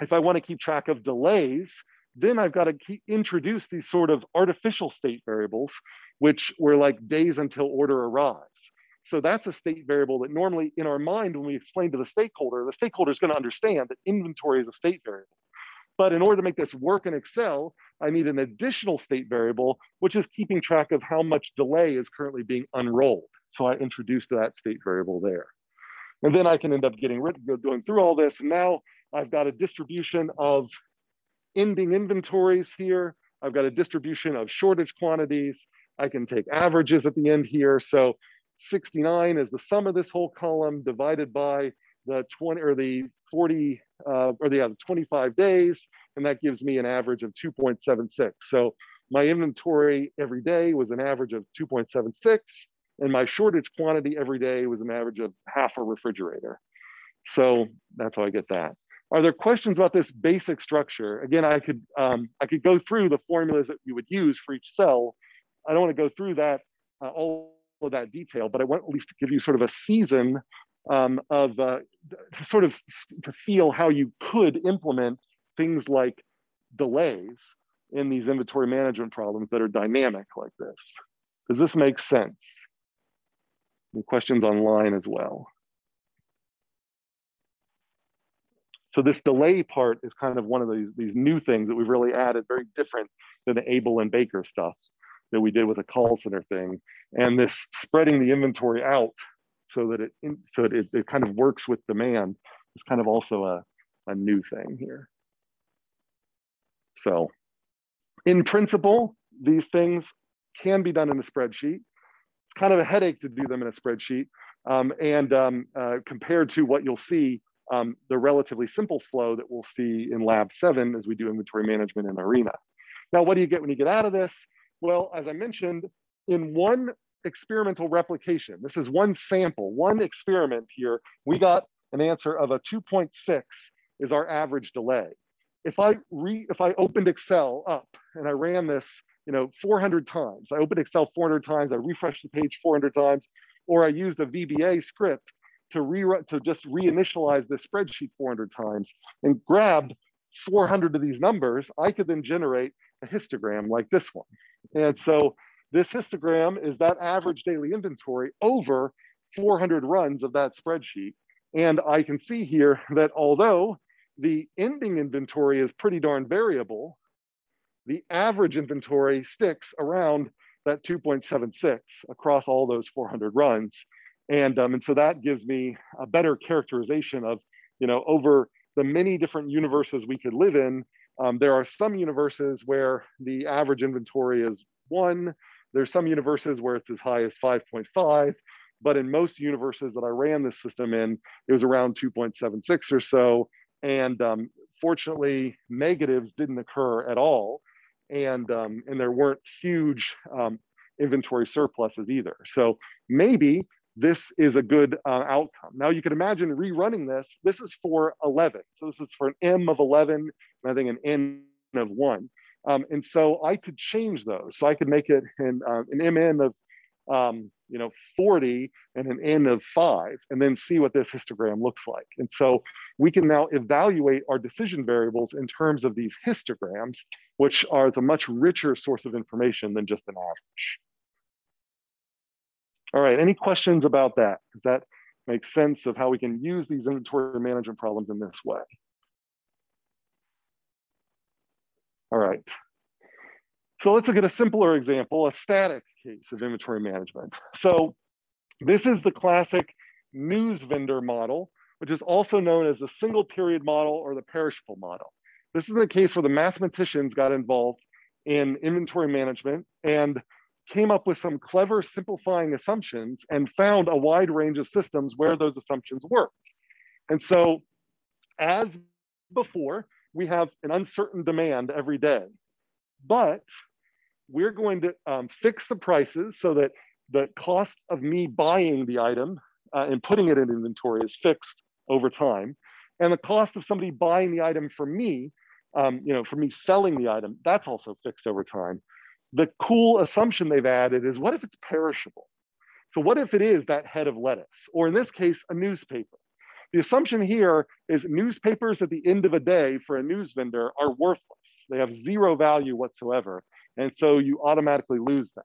if I want to keep track of delays, then I've got to keep, introduce these sort of artificial state variables, which were like days until order arrives. So that's a state variable that normally in our mind, when we explain to the stakeholder, the stakeholder is going to understand that inventory is a state variable. But in order to make this work in Excel, I need an additional state variable, which is keeping track of how much delay is currently being unrolled. So I introduced that state variable there. And then I can end up getting rid of going through all this. And now I've got a distribution of ending inventories here. I've got a distribution of shortage quantities. I can take averages at the end here. So sixty-nine is the sum of this whole column divided by the twenty or the forty uh, or the uh, twenty-five days. And that gives me an average of two point seven six. So my inventory every day was an average of two point seven six. And my shortage quantity every day was an average of half a refrigerator. So that's how I get that. Are there questions about this basic structure? Again, I could, um, I could go through the formulas that you would use for each cell. I don't want to go through that, uh, all of that detail, but I want at least to give you sort of a season um, of uh, to sort of to feel how you could implement things like delays in these inventory management problems that are dynamic like this. Does this make sense? And questions online as well. So this delay part is kind of one of these, these new things that we've really added, very different than the Abel and Baker stuff that we did with a call center thing. And this spreading the inventory out so that it, so that it, it kind of works with demand is kind of also a, a new thing here. So in principle, these things can be done in a spreadsheet. It's kind of a headache to do them in a spreadsheet. Um, and um, uh, compared to what you'll see Um, the relatively simple flow that we'll see in lab seven as we do inventory management in ARENA. Now, what do you get when you get out of this? Well, as I mentioned, in one experimental replication, this is one sample, one experiment here, we got an answer of a two point six is our average delay. If I, re, if I opened Excel up and I ran this, you know, four hundred times, I opened Excel four hundred times, I refreshed the page four hundred times, or I used a V B A script to re to just reinitialize this spreadsheet four hundred times and grabbed four hundred of these numbers, I could then generate a histogram like this one. And so this histogram is that average daily inventory over four hundred runs of that spreadsheet. And I can see here that although the ending inventory is pretty darn variable, the average inventory sticks around that two point seven six across all those four hundred runs. And, um, and so that gives me a better characterization of, you know, over the many different universes we could live in, um, there are some universes where the average inventory is one, there's some universes where it's as high as five point five, but in most universes that I ran this system in, it was around two point seven six or so. And um, fortunately, negatives didn't occur at all. And, um, and there weren't huge um, inventory surpluses either. So maybe this is a good uh, outcome. Now you can imagine rerunning this. This is for eleven. So this is for an M of eleven, and I think an N of one. Um, and so I could change those. So I could make it an, uh, an M N of um, you know, forty and an N of five, and then see what this histogram looks like. And so we can now evaluate our decision variables in terms of these histograms, which are a much richer source of information than just an average. All right, any questions about that? Does that make sense of how we can use these inventory management problems in this way? All right, so let's look at a simpler example, a static case of inventory management. So this is the classic news vendor model, which is also known as the single period model or the perishable model. This is the case where the mathematicians got involved in inventory management and came up with some clever simplifying assumptions and found a wide range of systems where those assumptions work. And so as before, we have an uncertain demand every day, but we're going to um, fix the prices so that the cost of me buying the item uh, and putting it in inventory is fixed over time. And the cost of somebody buying the item for me, um, you know, for me selling the item, that's also fixed over time. The cool assumption they've added is, what if it's perishable? So what if it is that head of lettuce, or in this case, a newspaper? The assumption here is newspapers at the end of a day for a news vendor are worthless. They have zero value whatsoever. And so you automatically lose them.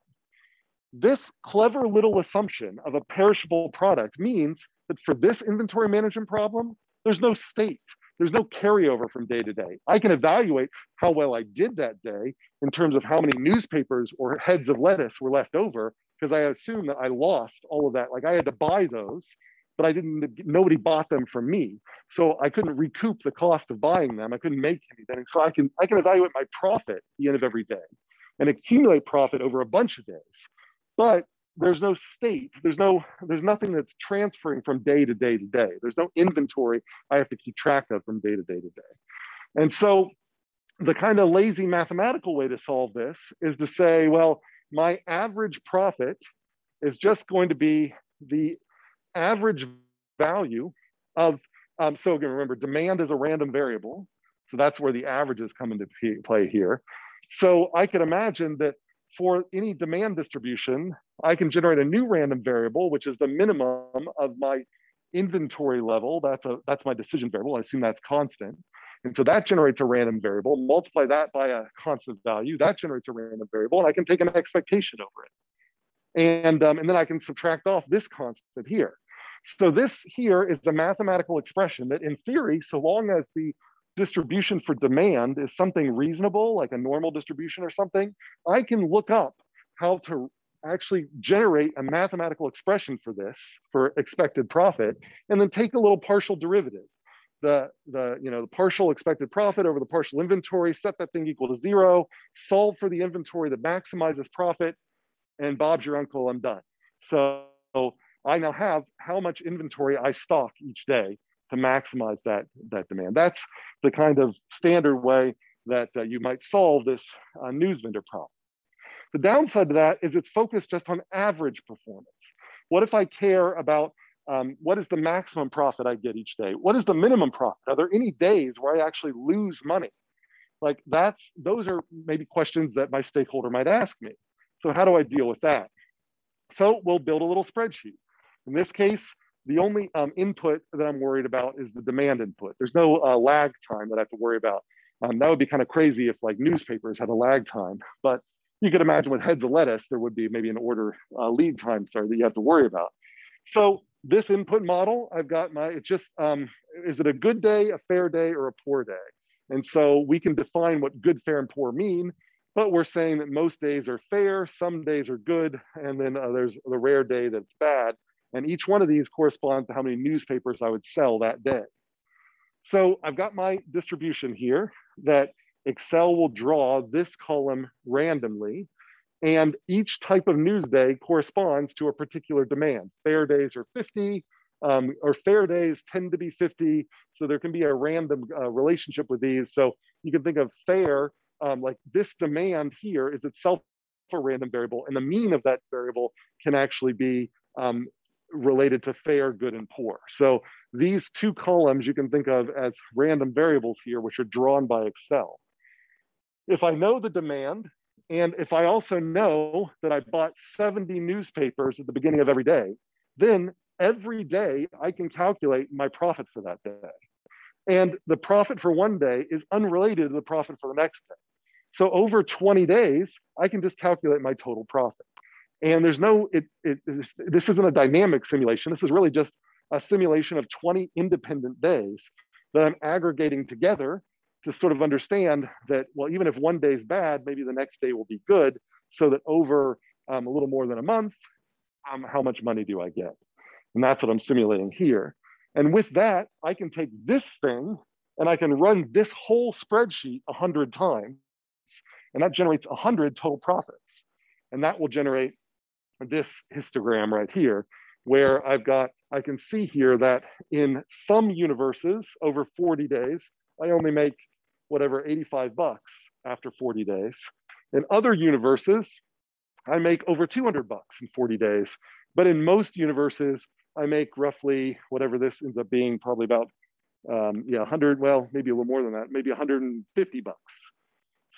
This clever little assumption of a perishable product means that for this inventory management problem, there's no state. There's no carryover from day to day. I can evaluate how well I did that day in terms of how many newspapers or heads of lettuce were left over, because I assume that I lost all of that. Like I had to buy those, but I didn't, nobody bought them from me. So I couldn't recoup the cost of buying them. I couldn't make anything. So I can, I can evaluate my profit at the end of every day and accumulate profit over a bunch of days. But there's no state, there's no, there's nothing that's transferring from day to day to day. There's no inventory I have to keep track of from day to day to day. And so the kind of lazy mathematical way to solve this is to say, well, my average profit is just going to be the average value of, um, so again, remember, demand is a random variable. So that's where the averages come into play here. So I can imagine that for any demand distribution, I can generate a new random variable, which is the minimum of my inventory level. That's, a, that's my decision variable. I assume that's constant. And so that generates a random variable. Multiply that by a constant value. That generates a random variable. And I can take an expectation over it. And, um, and then I can subtract off this constant here. So this here is the mathematical expression that in theory, so long as the distribution for demand is something reasonable, like a normal distribution or something, I can look up how to actually generate a mathematical expression for this, for expected profit, and then take a little partial derivative. The, the, you know, the partial expected profit over the partial inventory, set that thing equal to zero, solve for the inventory that maximizes profit, and Bob's your uncle, I'm done. So I now have how much inventory I stock each day to maximize that, that demand. That's the kind of standard way that uh, you might solve this uh, news vendor problem. The downside to that is it's focused just on average performance. What if I care about um, what is the maximum profit I get each day? What is the minimum profit? Are there any days where I actually lose money? Like that's, those are maybe questions that my stakeholder might ask me. So how do I deal with that? So we'll build a little spreadsheet. In this case, the only um, input that I'm worried about is the demand input. There's no uh, lag time that I have to worry about. Um, that would be kind of crazy if like newspapers had a lag time, but you could imagine with heads of lettuce, there would be maybe an order uh, lead time, sorry, that you have to worry about. So this input model, I've got my, it's just, um, is it a good day, a fair day, or a poor day? And so we can define what good, fair, and poor mean, but we're saying that most days are fair, some days are good, and then uh, there's the rare day that's bad. And each one of these corresponds to how many newspapers I would sell that day. So I've got my distribution here that Excel will draw this column randomly, and each type of news day corresponds to a particular demand. Fair days are fifty, um, or fair days tend to be fifty. So there can be a random uh, relationship with these. So you can think of fair, um, like this demand here is itself a random variable, and the mean of that variable can actually be um, related to fair, good, and poor. So these two columns you can think of as random variables here, which are drawn by Excel. If I know the demand, and if I also know that I bought seventy newspapers at the beginning of every day, then every day I can calculate my profit for that day. And the profit for one day is unrelated to the profit for the next day. So over twenty days, I can just calculate my total profit. And there's no, it, it, this isn't a dynamic simulation. This is really just a simulation of twenty independent days that I'm aggregating together to sort of understand that, well, even if one day is bad, maybe the next day will be good, so that over um, a little more than a month, um, how much money do I get? And that's what I'm simulating here. And with that, I can take this thing and I can run this whole spreadsheet one hundred times, and that generates one hundred total profits. And that will generate this histogram right here, where I've got, I can see here that in some universes over forty days, I only make whatever, eighty-five bucks after forty days. In other universes, I make over two hundred bucks in forty days. But in most universes, I make roughly whatever this ends up being, probably about, um, yeah, one hundred, well, maybe a little more than that, maybe one hundred fifty bucks.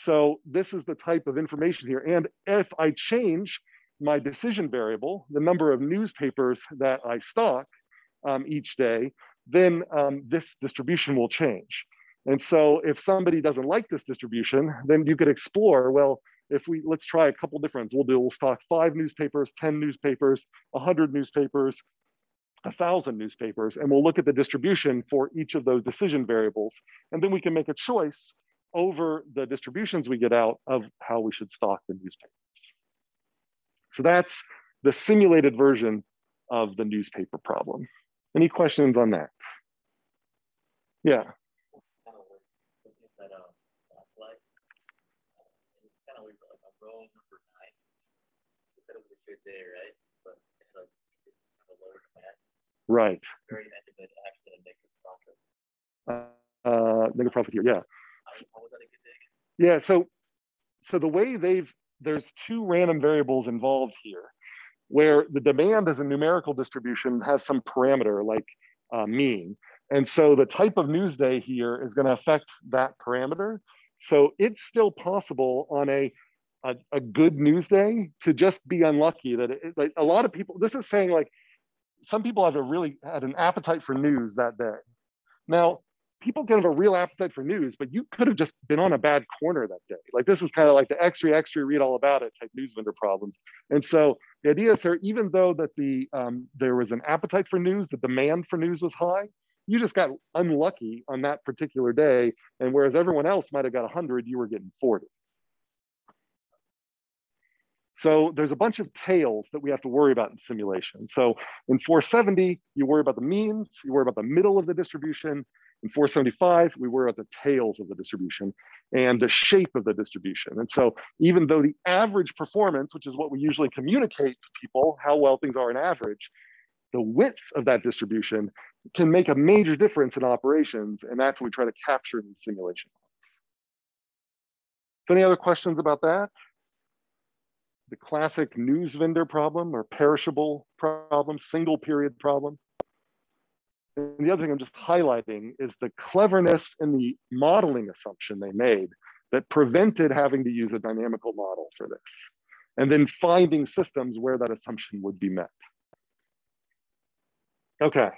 So this is the type of information here. And if I change my decision variable, the number of newspapers that I stock um, each day, then um, this distribution will change. And so if somebody doesn't like this distribution, then you could explore, well, if we, let's try a couple different, we'll do, we'll stock five newspapers, ten newspapers, one hundred newspapers, one thousand newspapers, and we'll look at the distribution for each of those decision variables. And then we can make a choice over the distributions we get out of how we should stock the newspapers. So that's the simulated version of the newspaper problem. Any questions on that? Yeah. Right. Uh, make a profit here, yeah. Yeah, so, so the way they've, there's two random variables involved here, where the demand is a numerical distribution, has some parameter like uh, mean. And so the type of news day here is going to affect that parameter. So it's still possible on a, a, a good news day to just be unlucky that it, like a lot of people, this is saying like, some people have a really had an appetite for news that day. Now, people can have a real appetite for news, but you could have just been on a bad corner that day. Like this is kind of like the extra, extra, read all about it type news vendor problems. And so the idea is there, even though that the um, there was an appetite for news, the demand for news was high, you just got unlucky on that particular day. And whereas everyone else might've got one hundred, you were getting forty. So there's a bunch of tails that we have to worry about in simulation. So in four seventy, you worry about the means, you worry about the middle of the distribution. In four seventy-five, we worry about the tails of the distribution and the shape of the distribution. And so even though the average performance, which is what we usually communicate to people, how well things are on average, the width of that distribution can make a major difference in operations. And that's what we try to capture in simulation. So any other questions about that? The classic news vendor problem or perishable problem, single period problem. And the other thing I'm just highlighting is the cleverness in the modeling assumption they made that prevented having to use a dynamical model for this, and then finding systems where that assumption would be met. Okay.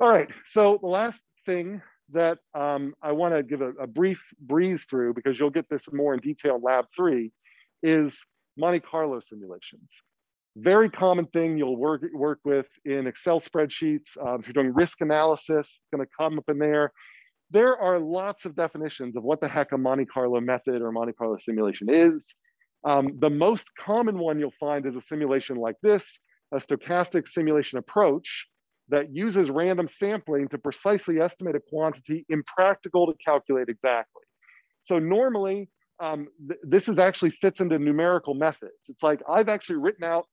All right, so the last thing that um, I wanna give a, a brief breeze through, because you'll get this more in detail in lab three, is Monte Carlo simulations. Very common thing you'll work, work with in Excel spreadsheets. Um, if you're doing risk analysis, it's gonna come up in there. There are lots of definitions of what the heck a Monte Carlo method or Monte Carlo simulation is. Um, the most common one you'll find is a simulation like this, a stochastic simulation approach that uses random sampling to precisely estimate a quantity impractical to calculate exactly. So normally, um, th this is actually fits into numerical methods. It's like, I've actually written out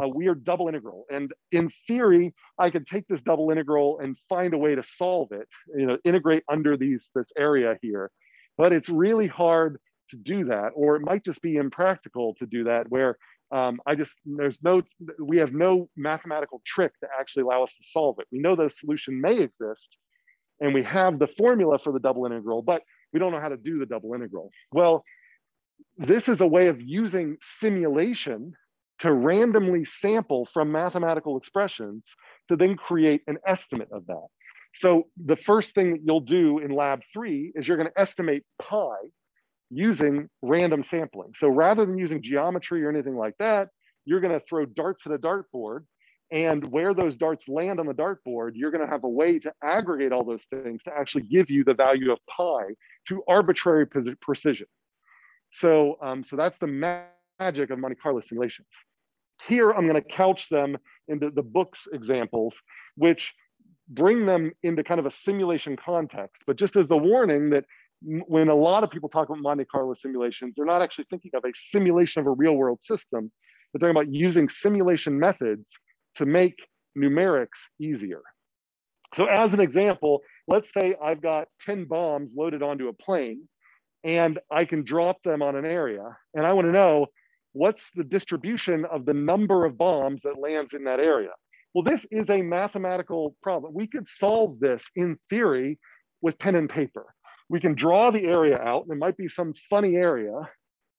a weird double integral. And in theory, I could take this double integral and find a way to solve it, you know, integrate under these this area here. But it's really hard to do that, or it might just be impractical to do that, where um, I just, there's no, we have no mathematical trick to actually allow us to solve it. We know the solution may exist, and we have the formula for the double integral, but we don't know how to do the double integral. Well, this is a way of using simulation to randomly sample from mathematical expressions to then create an estimate of that. So the first thing that you'll do in lab three is you're going to estimate pi using random sampling. So rather than using geometry or anything like that, you're going to throw darts at a dartboard, and where those darts land on the dartboard, you're going to have a way to aggregate all those things to actually give you the value of pi to arbitrary precision. So, um, so that's the math magic of Monte Carlo simulations. Here, I'm going to couch them into the books examples, which bring them into kind of a simulation context. But just as the warning that when a lot of people talk about Monte Carlo simulations, they're not actually thinking of a simulation of a real world system. They're talking about using simulation methods to make numerics easier. So as an example, let's say I've got ten bombs loaded onto a plane, and I can drop them on an area, and I want to know, what's the distribution of the number of bombs that lands in that area? Well, this is a mathematical problem. We could solve this in theory with pen and paper. We can draw the area out, and it might be some funny area.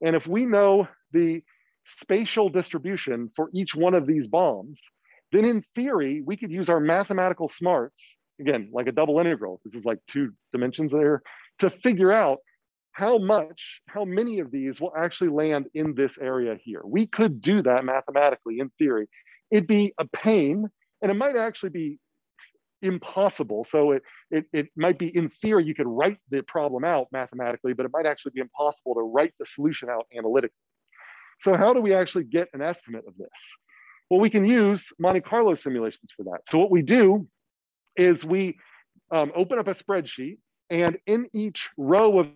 And if we know the spatial distribution for each one of these bombs, then in theory, we could use our mathematical smarts, again, like a double integral, this is like two dimensions there, to figure out how much, how many of these will actually land in this area here. We could do that mathematically in theory. It'd be a pain, and it might actually be impossible. So it, it, it might be, in theory, you could write the problem out mathematically, but it might actually be impossible to write the solution out analytically. So how do we actually get an estimate of this? Well, we can use Monte Carlo simulations for that. So what we do is we um, open up a spreadsheet, and in each row of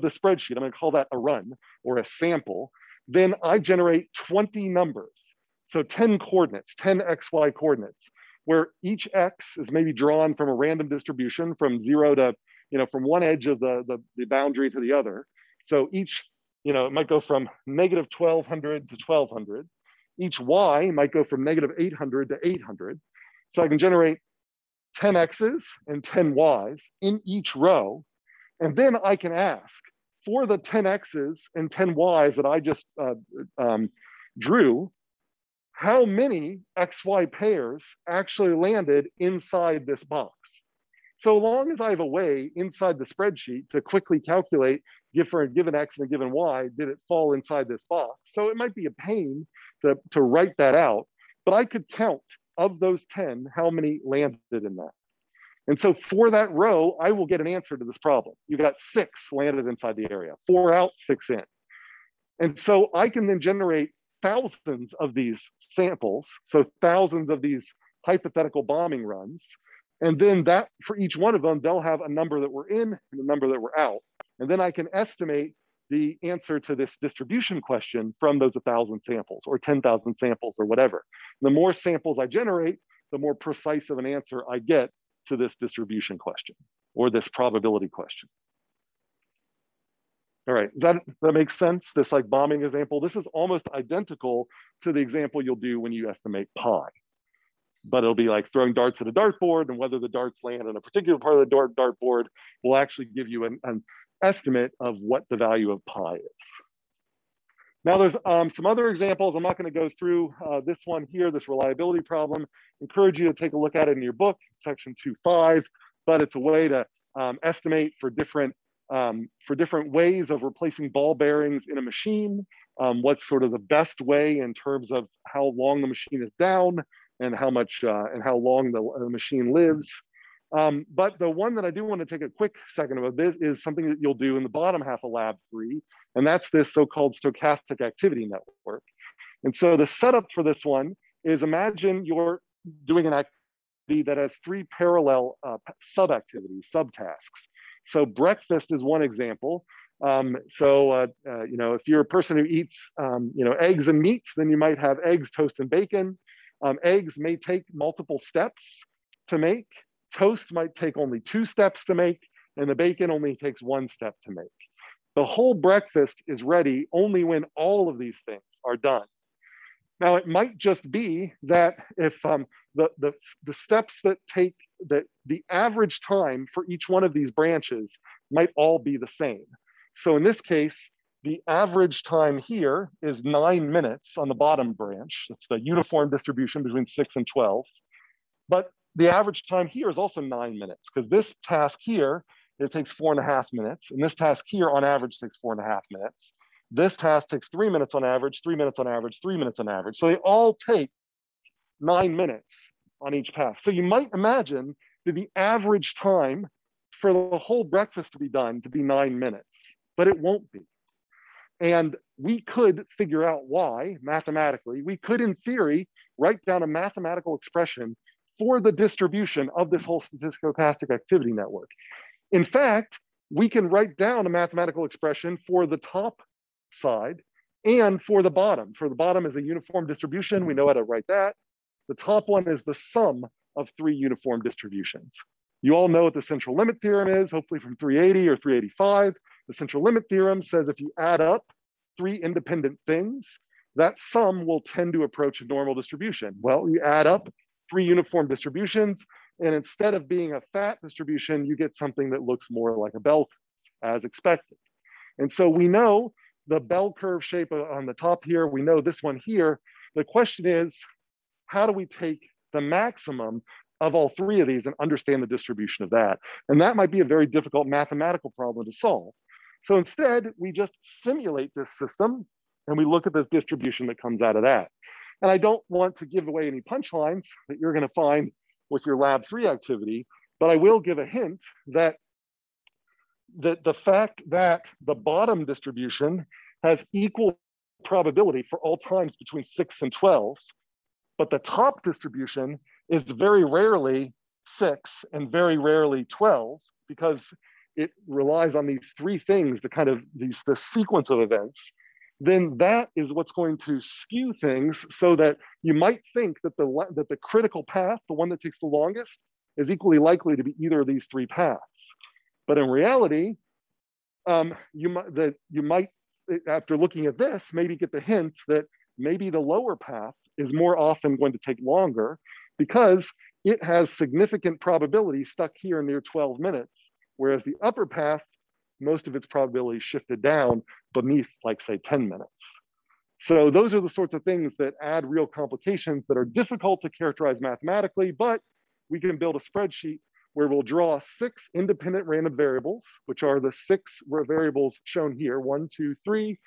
the spreadsheet, I'm going to call that a run or a sample, then I generate twenty numbers. So ten coordinates, ten X Y coordinates, where each X is maybe drawn from a random distribution from zero to, you know, from one edge of the, the, the boundary to the other. So each, you know, it might go from negative twelve hundred to twelve hundred. Each Y might go from negative eight hundred to eight hundred. So I can generate ten X's and ten Y's in each row. And then I can ask for the ten X's and ten Y's that I just uh, um, drew, how many X Y pairs actually landed inside this box? So long as I have a way inside the spreadsheet to quickly calculate, give for a given X and a given Y, did it fall inside this box? So it might be a pain to, to write that out, but I could count of those ten, how many landed in that. And so for that row, I will get an answer to this problem. You got six landed inside the area, four out, six in. And so I can then generate thousands of these samples, so thousands of these hypothetical bombing runs. And then that, for each one of them, they'll have a number that we're in and a number that we're out. And then I can estimate the answer to this distribution question from those one thousand samples or ten thousand samples or whatever. The more samples I generate, the more precise of an answer I get to this distribution question or this probability question. All right, that, that makes sense, this like bombing example. This is almost identical to the example you'll do when you estimate pi, but it'll be like throwing darts at a dartboard, and whether the darts land on a particular part of the dart dartboard will actually give you an, an estimate of what the value of pi is. Now there's um, some other examples. I'm not gonna go through uh, this one here, this reliability problem. Encourage you to take a look at it in your book, section two five, but it's a way to um, estimate for different um, for different ways of replacing ball bearings in a machine, um, what's sort of the best way in terms of how long the machine is down and how much uh, and how long the, the machine lives. Um, but the one that I do want to take a quick second about this is something that you'll do in the bottom half of lab three, and that's this so-called stochastic activity network. And so the setup for this one is, imagine you're doing an activity that has three parallel uh, sub-activities, subtasks. So breakfast is one example. Um, so, uh, uh, you know, if you're a person who eats, um, you know, eggs and meat, then you might have eggs, toast, and bacon. Um, eggs may take multiple steps to make. Toast might take only two steps to make, and the bacon only takes one step to make. The whole breakfast is ready only when all of these things are done. Now, it might just be that if um, the, the, the steps that take, that the average time for each one of these branches might all be the same. So in this case, the average time here is nine minutes on the bottom branch. It's the uniform distribution between six and twelve. But the average time here is also nine minutes because this task here, it takes four and a half minutes. And this task here on average takes four and a half minutes. This task takes three minutes on average, three minutes on average, three minutes on average. So they all take nine minutes on each task. So you might imagine that the average time for the whole breakfast to be done to be nine minutes, but it won't be. And we could figure out why mathematically. We could, in theory, write down a mathematical expression for the distribution of this whole stochastic activity network. In fact, we can write down a mathematical expression for the top side and for the bottom. For the bottom is a uniform distribution. We know how to write that. The top one is the sum of three uniform distributions. You all know what the central limit theorem is, hopefully from three eighty or three eighty-five. The central limit theorem says if you add up three independent things, that sum will tend to approach a normal distribution. Well, you add up three uniform distributions, and instead of being a fat distribution, you get something that looks more like a bell curve, as expected. And so we know the bell curve shape on the top here, we know this one here. The question is, how do we take the maximum of all three of these and understand the distribution of that? And that might be a very difficult mathematical problem to solve. So instead, we just simulate this system and we look at this distribution that comes out of that. And I don't want to give away any punchlines that you're going to find with your lab three activity, but I will give a hint that the, the fact that the bottom distribution has equal probability for all times between six and twelve, but the top distribution is very rarely six and very rarely twelve, because it relies on these three things, the kind of these the sequence of events, then that is what's going to skew things so that you might think that the, that the critical path, the one that takes the longest, is equally likely to be either of these three paths. But in reality, um, you, that you might, after looking at this, maybe get the hint that maybe the lower path is more often going to take longer because it has significant probability stuck here near twelve minutes, whereas the upper path, most of its probability shifted down beneath, like, say, ten minutes. So those are the sorts of things that add real complications that are difficult to characterize mathematically, but we can build a spreadsheet where we'll draw six independent random variables, which are the six variables shown here, one, two, three,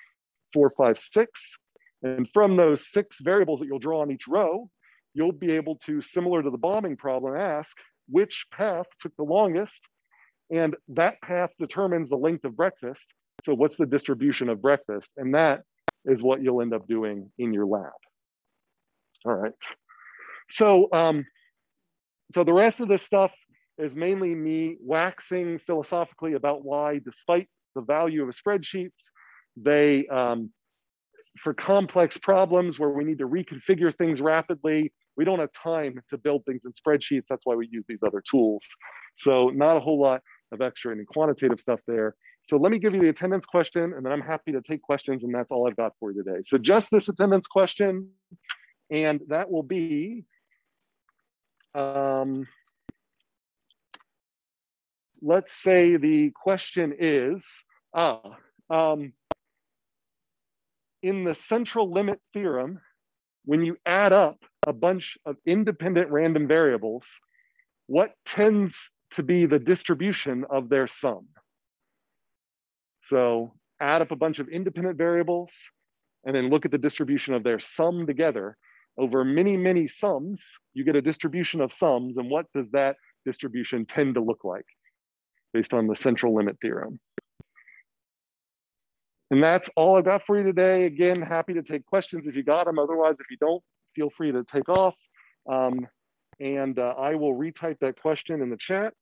four, five, six. And from those six variables that you'll draw on each row, you'll be able to, similar to the bombing problem, ask which path took the longest. And that path determines the length of breakfast. So what's the distribution of breakfast? And that is what you'll end up doing in your lab. All right. So, um, so the rest of this stuff is mainly me waxing philosophically about why, despite the value of spreadsheets, they, um, for complex problems where we need to reconfigure things rapidly, we don't have time to build things in spreadsheets. That's why we use these other tools. So not a whole lot of extra and quantitative stuff there. So let me give you the attendance question, and then I'm happy to take questions, and that's all I've got for you today. So just this attendance question, and that will be, um, let's say the question is, uh, um, in the central limit theorem, when you add up a bunch of independent random variables, what tends to be the distribution of their sum? So add up a bunch of independent variables and then look at the distribution of their sum together. Over many, many sums, you get a distribution of sums. And what does that distribution tend to look like based on the central limit theorem? And that's all I've got for you today. Again, happy to take questions if you got them. Otherwise, if you don't, feel free to take off. Um, and uh, I will retype that question in the chat.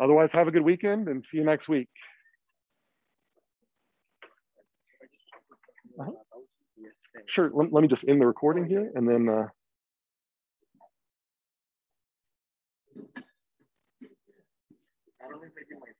Otherwise, have a good weekend and see you next week. Uh-huh. Sure, let, let me just end the recording here and then. Uh... I don't think